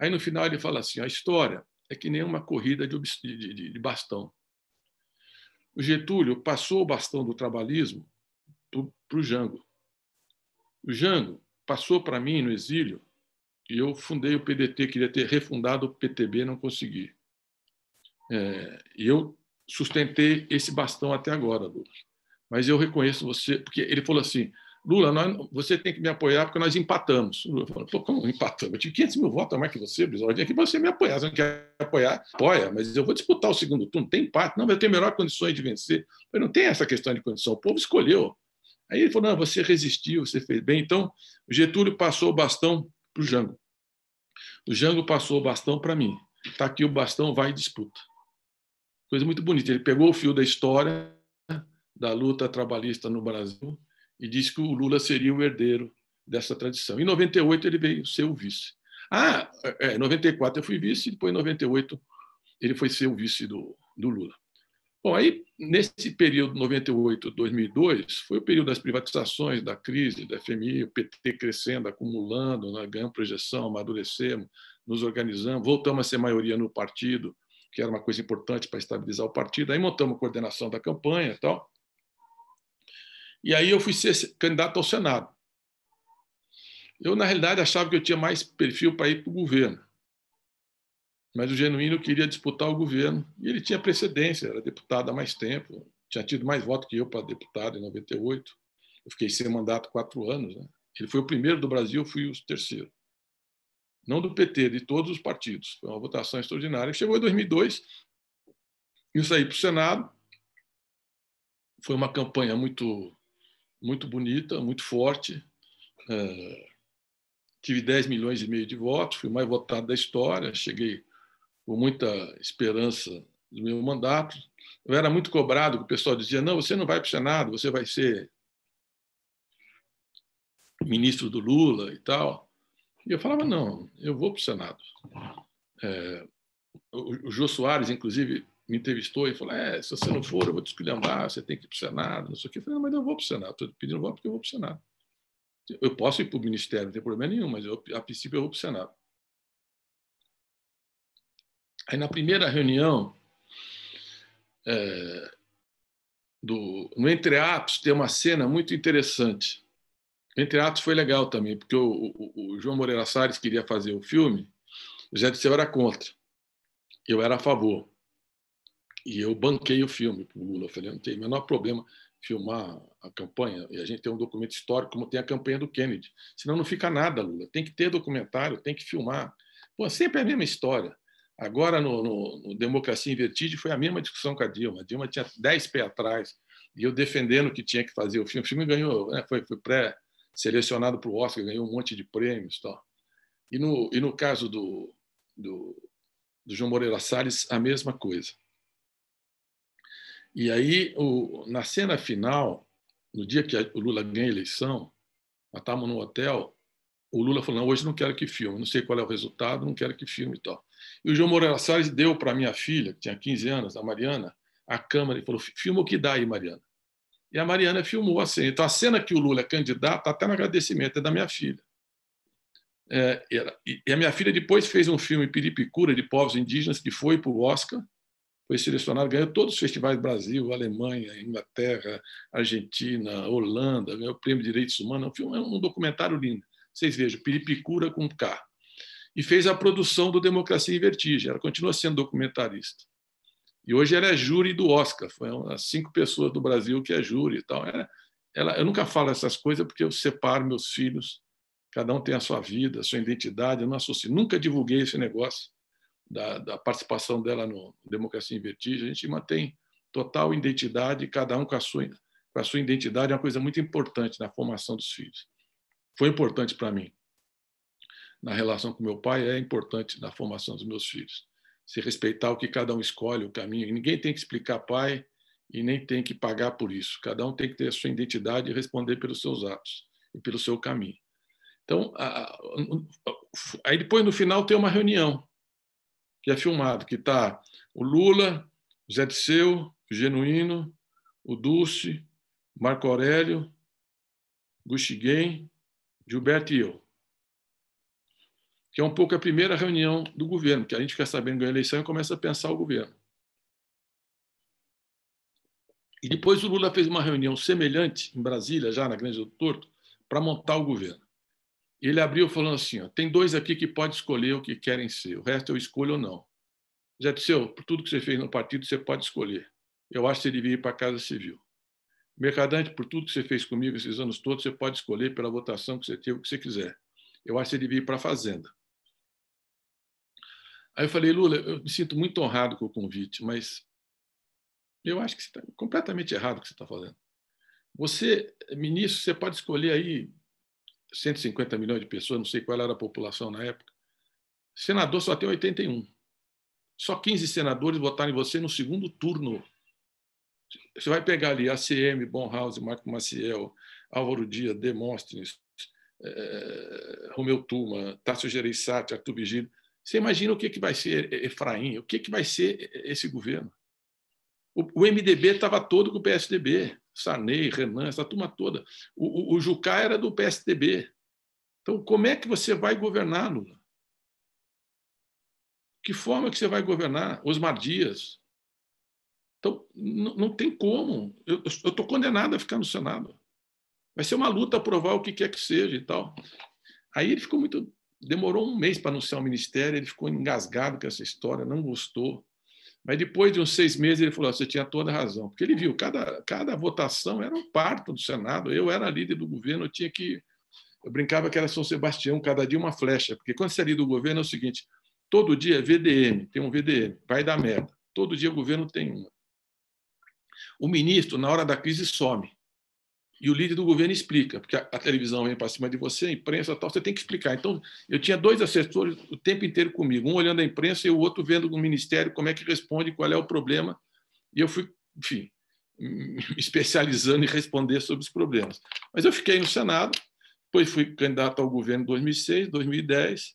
Aí, no final, ele fala assim, a história é que nem uma corrida de, de, de bastão. O Getúlio passou o bastão do trabalhismo para o Jango. O Jango passou para mim no exílio e eu fundei o P D T, queria ter refundado o P T B, não consegui. É, e eu sustentei esse bastão até agora, Lula. Mas eu reconheço você, porque ele falou assim... Lula, nós, você tem que me apoiar porque nós empatamos. Lula falou, pô, como empatamos? Eu tive quinhentos mil votos a mais que você, Brizola. Eu tinha que você me apoiar. Você não quer apoiar? Apoia, mas eu vou disputar o segundo turno. Tem empate? Não, mas eu tenho melhores condições de vencer. Eu não tenho essa questão de condição. O povo escolheu. Aí ele falou, não, você resistiu, você fez bem. Então, o Getúlio passou o bastão para o Jango. O Jango passou o bastão para mim. Está aqui o bastão, vai e disputa. Coisa muito bonita. Ele pegou o fio da história da luta trabalhista no Brasil e disse que o Lula seria o herdeiro dessa tradição. Em noventa e oito, ele veio ser o vice. Ah, é, em noventa e quatro eu fui vice, depois em noventa e oito ele foi ser o vice do, do Lula. Bom, aí, nesse período, noventa e oito a dois mil e dois, foi o período das privatizações, da crise, da F M I, o P T crescendo, acumulando, né, ganhando projeção, amadurecemos, nos organizamos, voltamos a ser maioria no partido, que era uma coisa importante para estabilizar o partido, aí montamos a coordenação da campanha e tal. E aí eu fui ser candidato ao Senado. Eu, na realidade, achava que eu tinha mais perfil para ir para o governo. Mas o Genuíno queria disputar o governo. E ele tinha precedência, era deputado há mais tempo, tinha tido mais voto que eu para deputado em noventa e oito. Eu fiquei sem mandato quatro anos. Né? Ele foi o primeiro do Brasil, eu fui o terceiro. Não do P T, de todos os partidos. Foi uma votação extraordinária. Chegou em dois mil e dois, eu saí para o Senado. Foi uma campanha muito... muito bonita, muito forte. É, tive dez milhões e meio de votos, fui o mais votado da história, cheguei com muita esperança do meu mandato. Eu era muito cobrado, o pessoal dizia, não, você não vai para o Senado, você vai ser ministro do Lula e tal. E eu falava, não, eu vou para o Senado. É, o, o Jô Soares, inclusive, me entrevistou e falou, é, se você não for, eu vou te esculhambar, você tem que ir para o Senado, não sei o quê. Eu falei, não, mas eu vou para o Senado, estou pedindo voto porque eu vou para o Senado. Eu posso ir para o Ministério, não tem problema nenhum, mas eu, a princípio eu vou para o Senado. Aí, na primeira reunião, é, do, no Entre Atos, tem uma cena muito interessante. O Entre Atos foi legal também, porque o, o, o João Moreira Salles queria fazer o filme, o Zé Dirceu era contra, eu era a favor. E eu banquei o filme para o Lula. Eu falei, não tem o menor problema filmar a campanha. E a gente tem um documento histórico, como tem a campanha do Kennedy. Senão não fica nada, Lula. Tem que ter documentário, tem que filmar. Pô, sempre é a mesma história. Agora, no, no, no Democracia em Vertigem, foi a mesma discussão com a Dilma. A Dilma tinha dez pés atrás. E eu defendendo que tinha que fazer o filme. O filme ganhou, né? foi, foi pré-selecionado para o Oscar, ganhou um monte de prêmios. Tal. E, no, e no caso do, do, do João Moreira Salles, a mesma coisa. E aí, o, na cena final, no dia que o Lula ganha a eleição, nós estávamos no hotel, o Lula falou, não, hoje não quero que filme, não sei qual é o resultado, não quero que filme e tal. E o João Moreira Salles deu para minha filha, que tinha quinze anos, a Mariana, a câmera e falou, filma o que dá aí, Mariana. E a Mariana filmou a cena. Então, a cena que o Lula é candidato, até no agradecimento, é da minha filha. É, ela, e a minha filha depois fez um filme Piripicura, de povos indígenas, que foi para o Oscar, foi selecionado, ganhou todos os festivais do Brasil, Alemanha, Inglaterra, Argentina, Holanda, ganhou o Prêmio de Direitos Humanos. É um documentário lindo. Vocês vejam, Piripicura com K. E fez a produção do Democracia em Vertigem. Ela continua sendo documentarista. E hoje ela é júri do Oscar. Foi umas cinco pessoas do Brasil que é júri e tal. Ela, ela, eu nunca falo essas coisas porque eu separo meus filhos. Cada um tem a sua vida, a sua identidade. Eu não associo, nunca divulguei esse negócio. Da, da participação dela no Democracia em Vertigem, a gente mantém total identidade, cada um com a sua, com a sua identidade, é uma coisa muito importante na formação dos filhos. Foi importante para mim. na relação com meu pai é importante na formação dos meus filhos. Se respeitar o que cada um escolhe, o caminho. E ninguém tem que explicar pai e nem tem que pagar por isso. Cada um tem que ter a sua identidade e responder pelos seus atos e pelo seu caminho. Então, a, a, aí depois, no final, tem uma reunião que é filmado, que está o Lula, o Zé Disseu, o Genuíno, o Dulce, Marco Aurélio, Guxiguem, Gilberto e eu. Que é um pouco a primeira reunião do governo, que a gente fica sabendo que é a eleição e começa a pensar o governo. E depois o Lula fez uma reunião semelhante em Brasília, já na Grande do Torto, para montar o governo. Ele abriu falando assim, ó, tem dois aqui que podem escolher o que querem ser, o resto eu escolho ou não. Zé Disseu, por tudo que você fez no partido, você pode escolher. Eu acho que você devia ir para a Casa Civil. Mercadante, por tudo que você fez comigo esses anos todos, você pode escolher pela votação que você teve o que você quiser. Eu acho que você devia ir para a Fazenda. Aí eu falei, Lula, eu me sinto muito honrado com o convite, mas eu acho que você está completamente errado o que você está fazendo. Você, ministro, você pode escolher aí cento e cinquenta milhões de pessoas, não sei qual era a população na época. Senador só tem oitenta e um. Só quinze senadores votaram em você no segundo turno. Você vai pegar ali A C M, Bonhouse, Marco Maciel, Álvaro Dias, Demóstenes, eh, Romeu Tuma, Tássio Gereissati, Arthur Vigílio. Você imagina o que, que vai ser Efraim, o que, que vai ser esse governo? O, o M D B estava todo com o P S D B, Sarney, Renan, essa turma toda. O, o, o Jucá era do P S D B. Então, como é que você vai governar, Lula? Que forma que você vai governar? Osmar Dias. Então, não tem como. Eu estou condenado a ficar no Senado. Vai ser uma luta aprovar o que quer que seja e tal. Aí ele ficou muito... Demorou um mês para anunciar o ministério, ele ficou engasgado com essa história, não gostou. Mas depois de uns seis meses ele falou, ah, você tinha toda a razão. Porque ele viu, cada, cada votação era um parto do Senado, eu era líder do governo, eu tinha que... Eu brincava que era São Sebastião, cada dia uma flecha. Porque quando você é líder do governo é o seguinte, todo dia é V D M, tem um V D M, vai dar merda. Todo dia o governo tem uma. O ministro, na hora da crise, some. E o líder do governo explica, porque a televisão vem para cima de você, a imprensa tal, você tem que explicar. Então, eu tinha dois assessores o tempo inteiro comigo, um olhando a imprensa e o outro vendo o ministério como é que responde, qual é o problema. E eu fui, enfim, me especializando em responder sobre os problemas. Mas eu fiquei no Senado, depois fui candidato ao governo em dois mil e seis, dois mil e dez,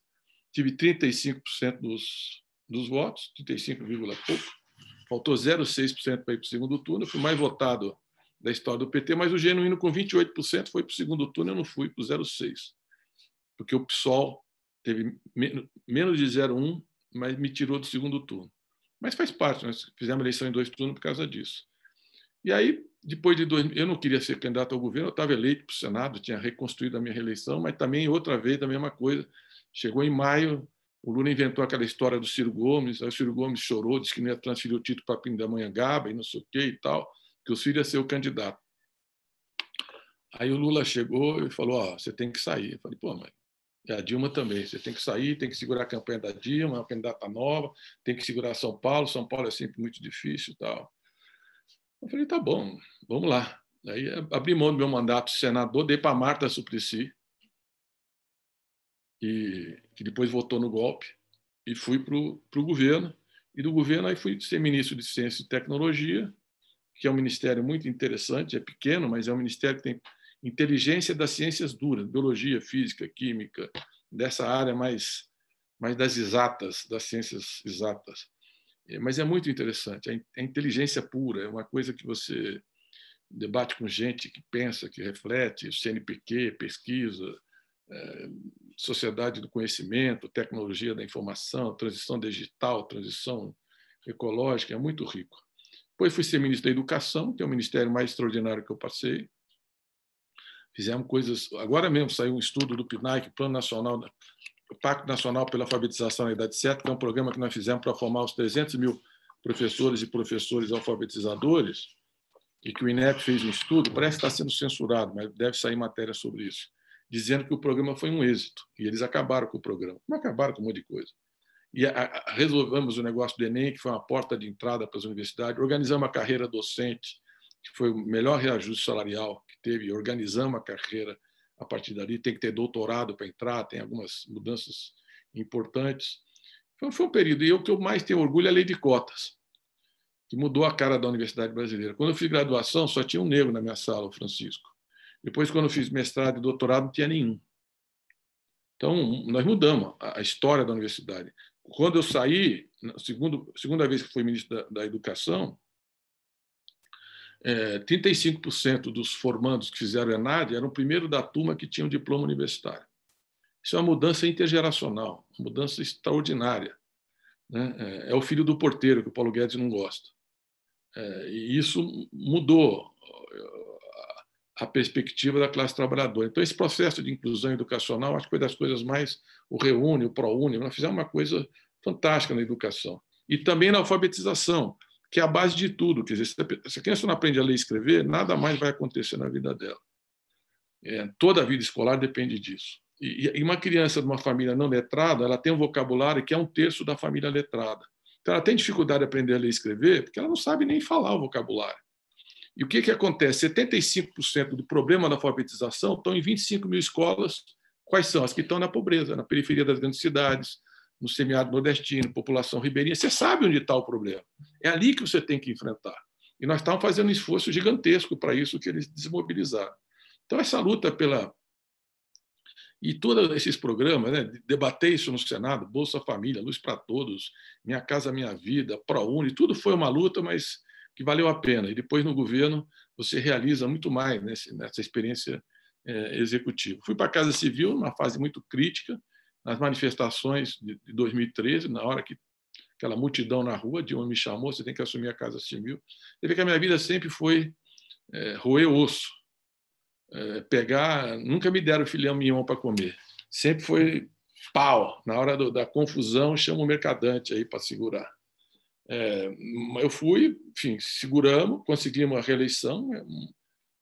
tive trinta e cinco por cento dos, dos votos, trinta e cinco vírgula pouco. Faltou zero vírgula seis por cento para ir para o segundo turno. Eu fui mais votado da história do P T, mas o Genuíno, com vinte e oito por cento, foi para o segundo turno. Eu não fui para o zero vírgula seis por cento, porque o PSOL teve menos de zero vírgula um por cento, mas me tirou do segundo turno. Mas faz parte, nós fizemos eleição em dois turnos por causa disso. E aí, depois de dois mil, eu não queria ser candidato ao governo, eu estava eleito para o Senado, tinha reconstruído a minha reeleição, mas também, outra vez, a mesma coisa. Chegou em maio, o Lula inventou aquela história do Ciro Gomes, aí o Ciro Gomes chorou, disse que não ia transferir o título para Pindamonhangaba e não sei o quê e tal, que o Ciro ia ser o candidato. Aí o Lula chegou e falou, ó, oh, você tem que sair. Eu falei, pô, mas a Dilma também, você tem que sair, tem que segurar a campanha da Dilma, é uma candidata nova, tem que segurar São Paulo, São Paulo é sempre muito difícil e tal. Eu falei, tá bom, vamos lá. Aí abri mão do meu mandato de senador, dei para Marta Suplicy, E, que depois votou no golpe, e fui para o governo. E do governo aí fui ser ministro de Ciência e Tecnologia, que é um ministério muito interessante, é pequeno, mas é um ministério que tem inteligência das ciências duras, biologia, física, química, dessa área mais, mais das exatas, das ciências exatas. É, mas é muito interessante, é, é inteligência pura, é uma coisa que você debate com gente que pensa, que reflete, C N Pq, pesquisa, é, sociedade do conhecimento, tecnologia da informação, transição digital, transição ecológica, é muito rico. Depois fui ser ministro da Educação, que é o ministério mais extraordinário que eu passei. Fizemos coisas... Agora mesmo saiu um estudo do P N A E C, Plano Nacional, o Pacto Nacional pela Alfabetização na Idade Certa, que é um programa que nós fizemos para formar os trezentos mil professores e professores alfabetizadores, e que o I N E P fez um estudo, parece que está sendo censurado, mas deve sair matéria sobre isso, dizendo que o programa foi um êxito, e eles acabaram com o programa. Não acabaram com um monte de coisa. E a, a, resolvemos o negócio do Enem, que foi uma porta de entrada para as universidades, organizamos a carreira docente, que foi o melhor reajuste salarial que teve, organizamos a carreira a partir dali tem que ter doutorado para entrar, tem algumas mudanças importantes. Então, foi um período, e eu, o que eu mais tenho orgulho é a lei de cotas, que mudou a cara da Universidade Brasileira. Quando eu fiz graduação, só tinha um negro na minha sala, o Francisco. Depois, quando eu fiz mestrado e doutorado, não tinha nenhum. Então, nós mudamos a história da universidade. Quando eu saí, na segunda, segunda vez que fui ministro da, da Educação, é, trinta e cinco por cento dos formandos que fizeram ENADE eram o primeiro da turma que tinha um diploma universitário. Isso é uma mudança intergeracional, uma mudança extraordinária. Né? É, é o filho do porteiro, que o Paulo Guedes não gosta. É, e isso mudou a perspectiva da classe trabalhadora. Então, esse processo de inclusão educacional, acho que foi das coisas mais... O Reúne, o ProUni, nós fizemos uma coisa fantástica na educação. E também na alfabetização, que é a base de tudo. Quer dizer, se a criança não aprende a ler e escrever, nada mais vai acontecer na vida dela. É, toda a vida escolar depende disso. E, e uma criança de uma família não letrada, ela tem um vocabulário que é um terço da família letrada. Então, ela tem dificuldade de aprender a ler e escrever porque ela não sabe nem falar o vocabulário. E o que, que acontece? setenta e cinco por cento do problema da alfabetização estão em vinte e cinco mil escolas. Quais são? As que estão na pobreza, na periferia das grandes cidades, no semiárido nordestino, população ribeirinha. Você sabe onde está o problema. É ali que você tem que enfrentar. E nós estamos fazendo um esforço gigantesco para isso, que eles desmobilizaram. Então, essa luta pela... E todos esses programas, né? Debater isso no Senado, Bolsa Família, Luz para Todos, Minha Casa Minha Vida, ProUni, tudo foi uma luta, mas... que valeu a pena. E depois, no governo, você realiza muito mais nesse, nessa experiência é, executiva. Fui para a Casa Civil, numa fase muito crítica, nas manifestações de, de dois mil e treze, na hora que aquela multidão na rua, de um me chamou, você tem que assumir a Casa Civil. Você vê que a minha vida sempre foi é, roer osso, é, pegar... Nunca me deram filé mignon para comer. Sempre foi pau. Na hora do, da confusão, chama o mercadante aí para segurar. É, eu fui, enfim, seguramos, conseguimos a reeleição,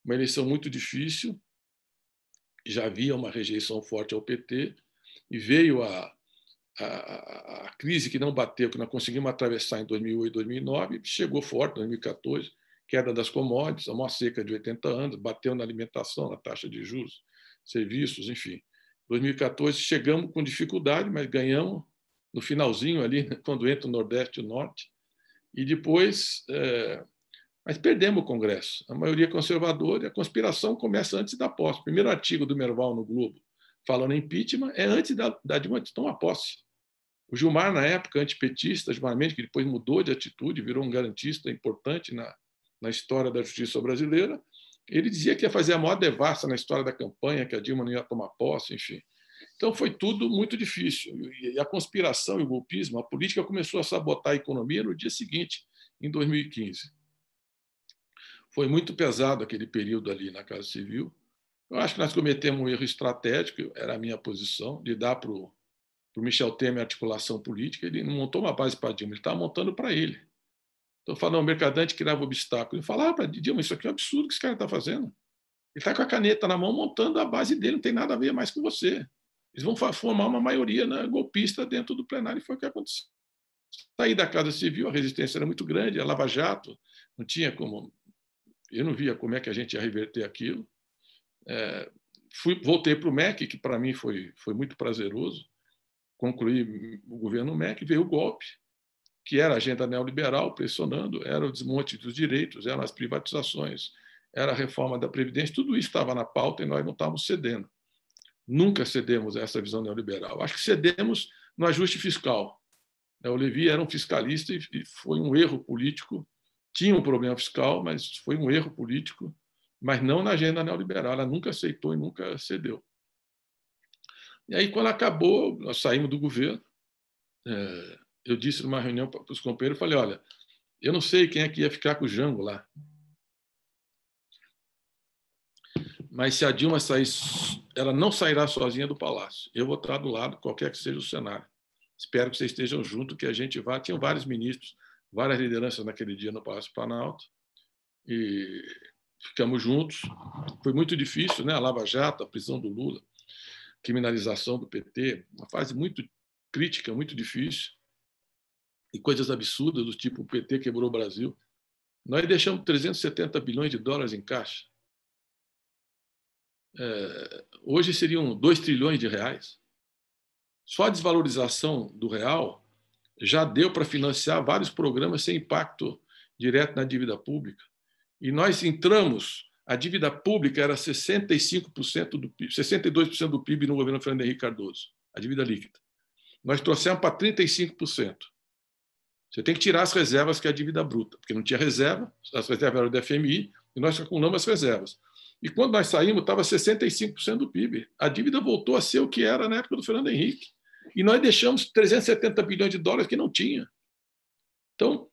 uma eleição muito difícil, já havia uma rejeição forte ao P T, e veio a, a, a crise que não bateu, que nós conseguimos atravessar em dois mil e oito e dois mil e nove, chegou forte em dois mil e quatorze, queda das commodities, a maior seca de oitenta anos, bateu na alimentação, na taxa de juros, serviços, enfim. Em dois mil e quatorze chegamos com dificuldade, mas ganhamos no finalzinho ali, quando entra o Nordeste e o Norte. E depois, é... mas perdemos o Congresso. A maioria conservadora, e a conspiração começa antes da posse. O primeiro artigo do Merval no Globo, falando em impeachment, é antes da, da Dilma tomar posse. O Gilmar, na época, antipetista, Gilmar Mendes, que depois mudou de atitude, virou um garantista importante na, na história da justiça brasileira, ele dizia que ia fazer a maior devassa na história da campanha, que a Dilma não ia tomar posse, enfim. Então, foi tudo muito difícil. E a conspiração e o golpismo, a política começou a sabotar a economia no dia seguinte, em dois mil e quinze. Foi muito pesado aquele período ali na Casa Civil. Eu acho que nós cometemos um erro estratégico, era a minha posição, de dar para o Michel Temer articulação política. Ele não montou uma base para Dilma, ele estava montando para ele. Então, falando, o mercadante criava obstáculo. Ele falava para Dilma, isso aqui é um absurdo que esse cara está fazendo. Ele está com a caneta na mão montando a base dele, não tem nada a ver mais com você. Eles vão formar uma maioria, né, golpista dentro do plenário, e foi o que aconteceu. Saí da Casa Civil, a resistência era muito grande, a Lava Jato, não tinha como... Eu não via como é que a gente ia reverter aquilo. É, fui, voltei para o M E C, que para mim foi, foi muito prazeroso. Concluí o governo M E C, veio o golpe, que era a agenda neoliberal pressionando, era o desmonte dos direitos, eram as privatizações, era a reforma da Previdência, tudo isso estava na pauta e nós não estávamos cedendo. Nunca cedemos a essa visão neoliberal. Acho que cedemos no ajuste fiscal. O Levy era um fiscalista e foi um erro político. Tinha um problema fiscal, mas foi um erro político, mas não na agenda neoliberal. Ela nunca aceitou e nunca cedeu. E aí, quando acabou, nós saímos do governo. Eu disse numa reunião para os companheiros, eu falei, olha, eu não sei quem é que ia ficar com o Jango lá, mas se a Dilma sair, ela não sairá sozinha do Palácio. Eu vou estar do lado, qualquer que seja o cenário. Espero que vocês estejam juntos, que a gente vá. Tinham vários ministros, várias lideranças naquele dia no Palácio Planalto. E ficamos juntos. Foi muito difícil, né? A Lava Jato, a prisão do Lula, criminalização do P T, uma fase muito crítica, muito difícil. E coisas absurdas do tipo o P T quebrou o Brasil. Nós deixamos trezentos e setenta bilhões de dólares em caixa. é, hoje seriam dois trilhões de reais. Só a desvalorização do real já deu para financiar vários programas sem impacto direto na dívida pública. E nós entramos, a dívida pública era sessenta e cinco por cento do P I B, sessenta e dois por cento do P I B no governo Fernando Henrique Cardoso, a dívida líquida. Nós trouxemos para trinta e cinco por cento. Você tem que tirar as reservas, que é a dívida bruta, porque não tinha reserva, as reservas eram do F M I, e nós acumulamos as reservas. E quando nós saímos, estava sessenta e cinco por cento do P I B. A dívida voltou a ser o que era na época do Fernando Henrique. E nós deixamos trezentos e setenta bilhões de dólares que não tinha. Então,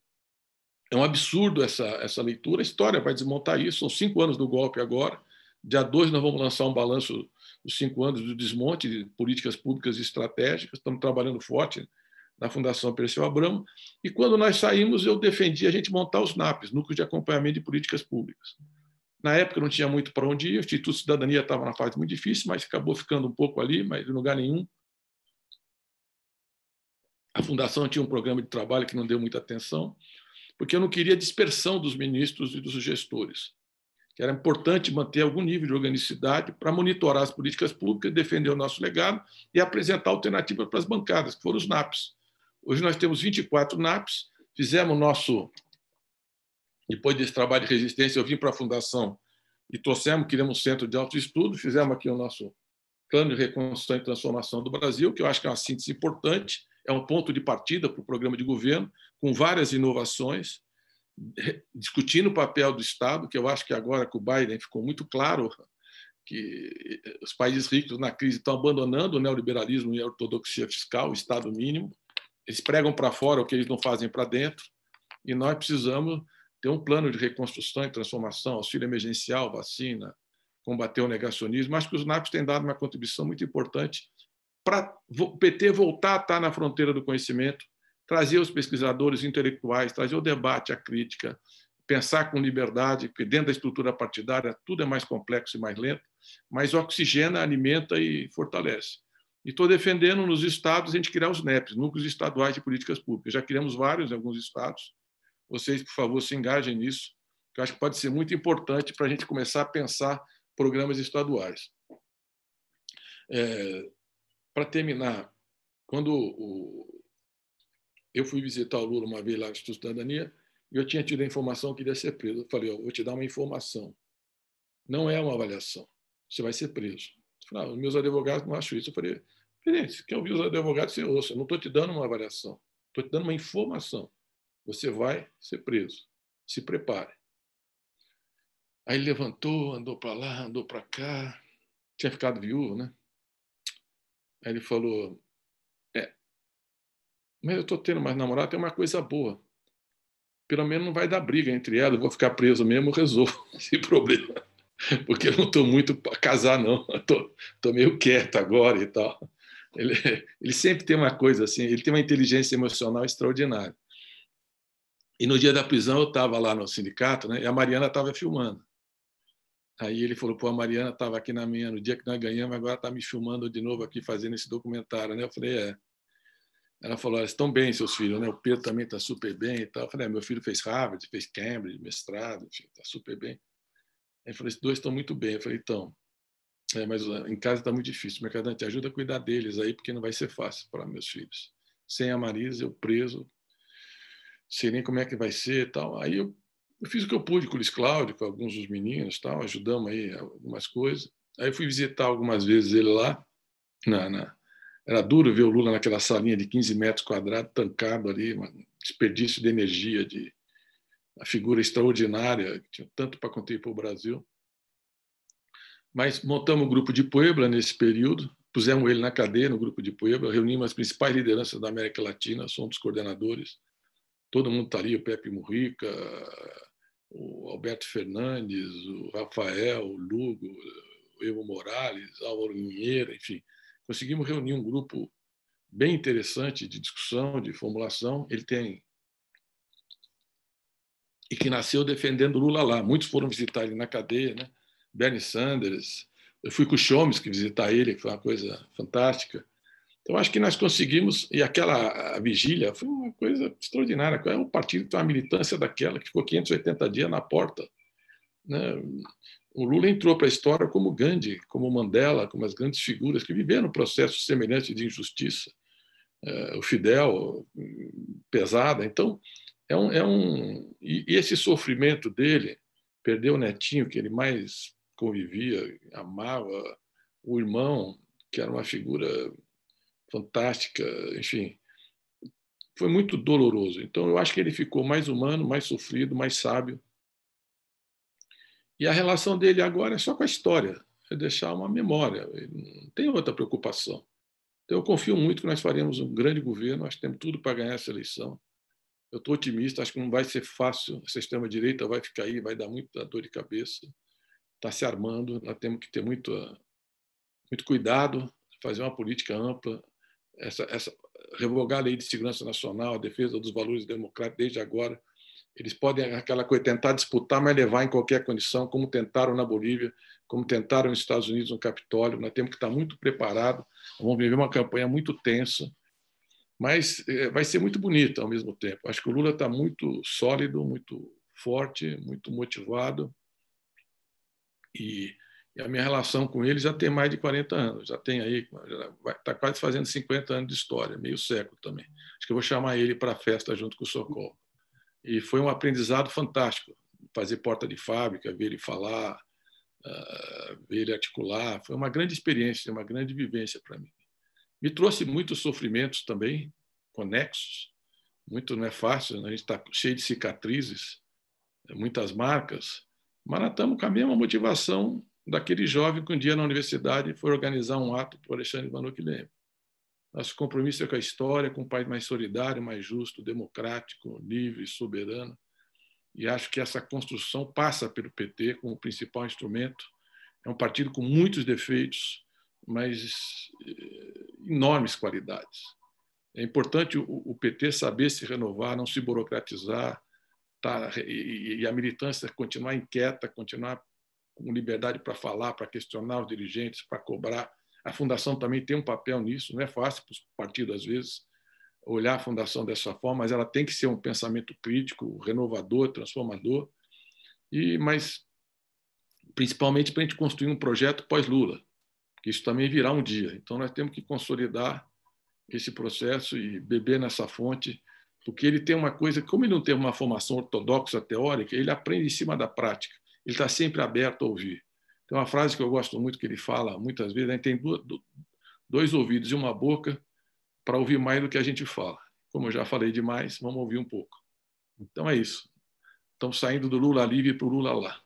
é um absurdo essa, essa leitura. A história vai desmontar isso. São cinco anos do golpe agora. Dia dois, nós vamos lançar um balanço dos cinco anos do desmonte de políticas públicas e estratégicas. Estamos trabalhando forte na Fundação Perseu Abramo. E quando nós saímos, eu defendi a gente montar os NAPs, Núcleos de Acompanhamento de Políticas Públicas. Na época não tinha muito para onde ir, o Instituto de Cidadania estava na fase muito difícil, mas acabou ficando um pouco ali, mas em lugar nenhum. A Fundação tinha um programa de trabalho que não deu muita atenção, porque eu não queria dispersão dos ministros e dos gestores, que era importante manter algum nível de organicidade para monitorar as políticas públicas, defender o nosso legado e apresentar alternativas para as bancadas, que foram os NAPs. Hoje nós temos vinte e quatro NAPs, fizemos o nosso... Depois desse trabalho de resistência, eu vim para a Fundação e trouxemos, criamos um centro de autoestudo, fizemos aqui o nosso plano de reconstrução e transformação do Brasil, que eu acho que é uma síntese importante, é um ponto de partida para o programa de governo, com várias inovações, discutindo o papel do Estado, que eu acho que agora com o Biden ficou muito claro que os países ricos na crise estão abandonando o neoliberalismo e a ortodoxia fiscal, o Estado mínimo. Eles pregam para fora o que eles não fazem para dentro, e nós precisamos... ter um plano de reconstrução e transformação, auxílio emergencial, vacina, combater o negacionismo. Acho que os NAPs têm dado uma contribuição muito importante para o P T voltar a estar na fronteira do conhecimento, trazer os pesquisadores intelectuais, trazer o debate, a crítica, pensar com liberdade, porque dentro da estrutura partidária tudo é mais complexo e mais lento, mas oxigena, alimenta e fortalece. E estou defendendo nos estados a gente criar os NEPs, Núcleos Estaduais de Políticas Públicas. Já criamos vários em alguns estados. Vocês, por favor, se engajem nisso, que eu acho que pode ser muito importante para a gente começar a pensar programas estaduais. É, para terminar, quando o, eu fui visitar o Lula uma vez lá no Instituto de Cidadania, eu tinha tido a informação que ele ia ser preso. Eu falei, ó, vou te dar uma informação. Não é uma avaliação. Você vai ser preso. Eu falei, ah, meus advogados não acham isso. Eu falei, se quer ouvir os advogados, você ouça. Eu não estou te dando uma avaliação. Estou te dando uma informação. Você vai ser preso. Se prepare. Aí ele levantou, andou para lá, andou para cá. Tinha ficado viúvo, né? Aí ele falou, é, mas eu estou tendo mais namorado, tem uma coisa boa. Pelo menos não vai dar briga entre elas, eu vou ficar preso mesmo, eu resolvo esse problema. Porque eu não estou muito para casar, não. Estou meio quieto agora e tal. Ele, ele sempre tem uma coisa assim, ele tem uma inteligência emocional extraordinária. E no dia da prisão eu estava lá no sindicato, né? E a Mariana estava filmando. Aí ele falou, pô, a Mariana estava aqui na minha, no dia que nós ganhamos, agora está me filmando de novo aqui, fazendo esse documentário, né? Eu falei, é. Ela falou, eles estão bem, seus filhos, né? O Pedro também está super bem e tal. Eu falei, é, meu filho fez Harvard, fez Cambridge, mestrado, enfim, está super bem. Ele falou, esses dois estão muito bem. Eu falei, então, é, mas em casa está muito difícil. O Mercadante, ajuda a cuidar deles aí, porque não vai ser fácil para meus filhos. Sem a Marisa, eu preso, sei nem como é que vai ser e tal. Aí eu, eu fiz o que eu pude com o Luiz Cláudio, com alguns dos meninos, tal, ajudamos aí algumas coisas. Aí fui visitar algumas vezes ele lá. Na, na... Era duro ver o Lula naquela salinha de quinze metros quadrados, tancado ali, um desperdício de energia, de uma figura extraordinária, que tinha tanto para contribuir para o Brasil. Mas montamos o Grupo de Puebla nesse período, pusemos ele na cadeia no Grupo de Puebla, reunimos as principais lideranças da América Latina, sou um dos coordenadores. Todo mundo está ali, o Pepe Murrica, o Alberto Fernandes, o Rafael, o Lugo, o Evo Morales, Álvaro Linheira, enfim. Conseguimos reunir um grupo bem interessante de discussão, de formulação. Ele tem... E que nasceu defendendo o Lula lá. Muitos foram visitar ele na cadeia, né? Bernie Sanders. Eu fui com o Chomsky visitar ele, que foi uma coisa fantástica. Então, acho que nós conseguimos, e aquela a vigília foi uma coisa extraordinária. É um partido que tem uma militância daquela, que ficou quinhentos e oitenta dias na porta, né? O Lula entrou para a história como Gandhi, como Mandela, como as grandes figuras que viveram um processo semelhante de injustiça. O Fidel, pesada. Então, é um, é um... E esse sofrimento dele, perder o netinho que ele mais convivia, amava, o irmão, que era uma figura fantástica, enfim, foi muito doloroso. Então, eu acho que ele ficou mais humano, mais sofrido, mais sábio. E a relação dele agora é só com a história, é deixar uma memória, não tem outra preocupação. Então, eu confio muito que nós faremos um grande governo, nós temos tudo para ganhar essa eleição. Eu estou otimista, acho que não vai ser fácil, essa extrema-direita vai ficar aí, vai dar muita dor de cabeça, está se armando, nós temos que ter muito, muito cuidado, fazer uma política ampla, essa, essa, revogar a Lei de Segurança Nacional, a defesa dos valores democráticos desde agora. Eles podem aquela coisa, tentar disputar, mas levar em qualquer condição, como tentaram na Bolívia, como tentaram nos Estados Unidos, no Capitólio. Nós temos que estar muito preparados, vamos viver uma campanha muito tensa, mas vai ser muito bonita ao mesmo tempo. Acho que o Lula está muito sólido, muito forte, muito motivado, e a minha relação com ele já tem mais de quarenta anos, já tem aí, está quase fazendo cinquenta anos de história, meio século também. Acho que eu vou chamar ele para a festa junto com o Sokol. E foi um aprendizado fantástico, fazer porta de fábrica, ver ele falar, uh, ver ele articular. Foi uma grande experiência, uma grande vivência para mim. Me trouxe muitos sofrimentos também, conexos. Muito não é fácil, né? A gente está cheio de cicatrizes, muitas marcas, mas nós estamos com a mesma motivação daquele jovem que um dia na universidade foi organizar um ato para o Alexandre Vannucchi Leme. Nosso compromisso é com a história, com um país mais solidário, mais justo, democrático, livre, soberano. E acho que essa construção passa pelo P T como principal instrumento. É um partido com muitos defeitos, mas enormes qualidades. É importante o P T saber se renovar, não se burocratizar, tá? E a militância continuar inquieta, continuar com liberdade para falar, para questionar os dirigentes, para cobrar. A fundação também tem um papel nisso, não é fácil para os partidos, às vezes, olhar a fundação dessa forma, mas ela tem que ser um pensamento crítico, renovador, transformador, e, mas principalmente para a gente construir um projeto pós-Lula, que isso também virá um dia. Então, nós temos que consolidar esse processo e beber nessa fonte, porque ele tem uma coisa, como ele não tem uma formação ortodoxa teórica, ele aprende em cima da prática, ele está sempre aberto a ouvir. Tem uma frase que eu gosto muito, que ele fala muitas vezes, a gente tem duas, dois ouvidos e uma boca para ouvir mais do que a gente fala. Como eu já falei demais, vamos ouvir um pouco. Então é isso. Estamos saindo do Lula livre para o Lula lá.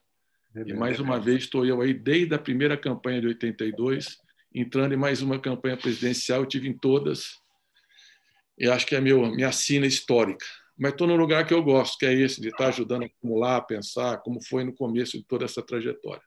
É, e mais é, uma é. vez estou eu aí, desde a primeira campanha de oitenta e dois, entrando em mais uma campanha presidencial, eu estive em todas, e acho que é meu, minha sina histórica. Mas estou num lugar que eu gosto, que é esse, de estar ajudando a acumular, a pensar como foi no começo de toda essa trajetória.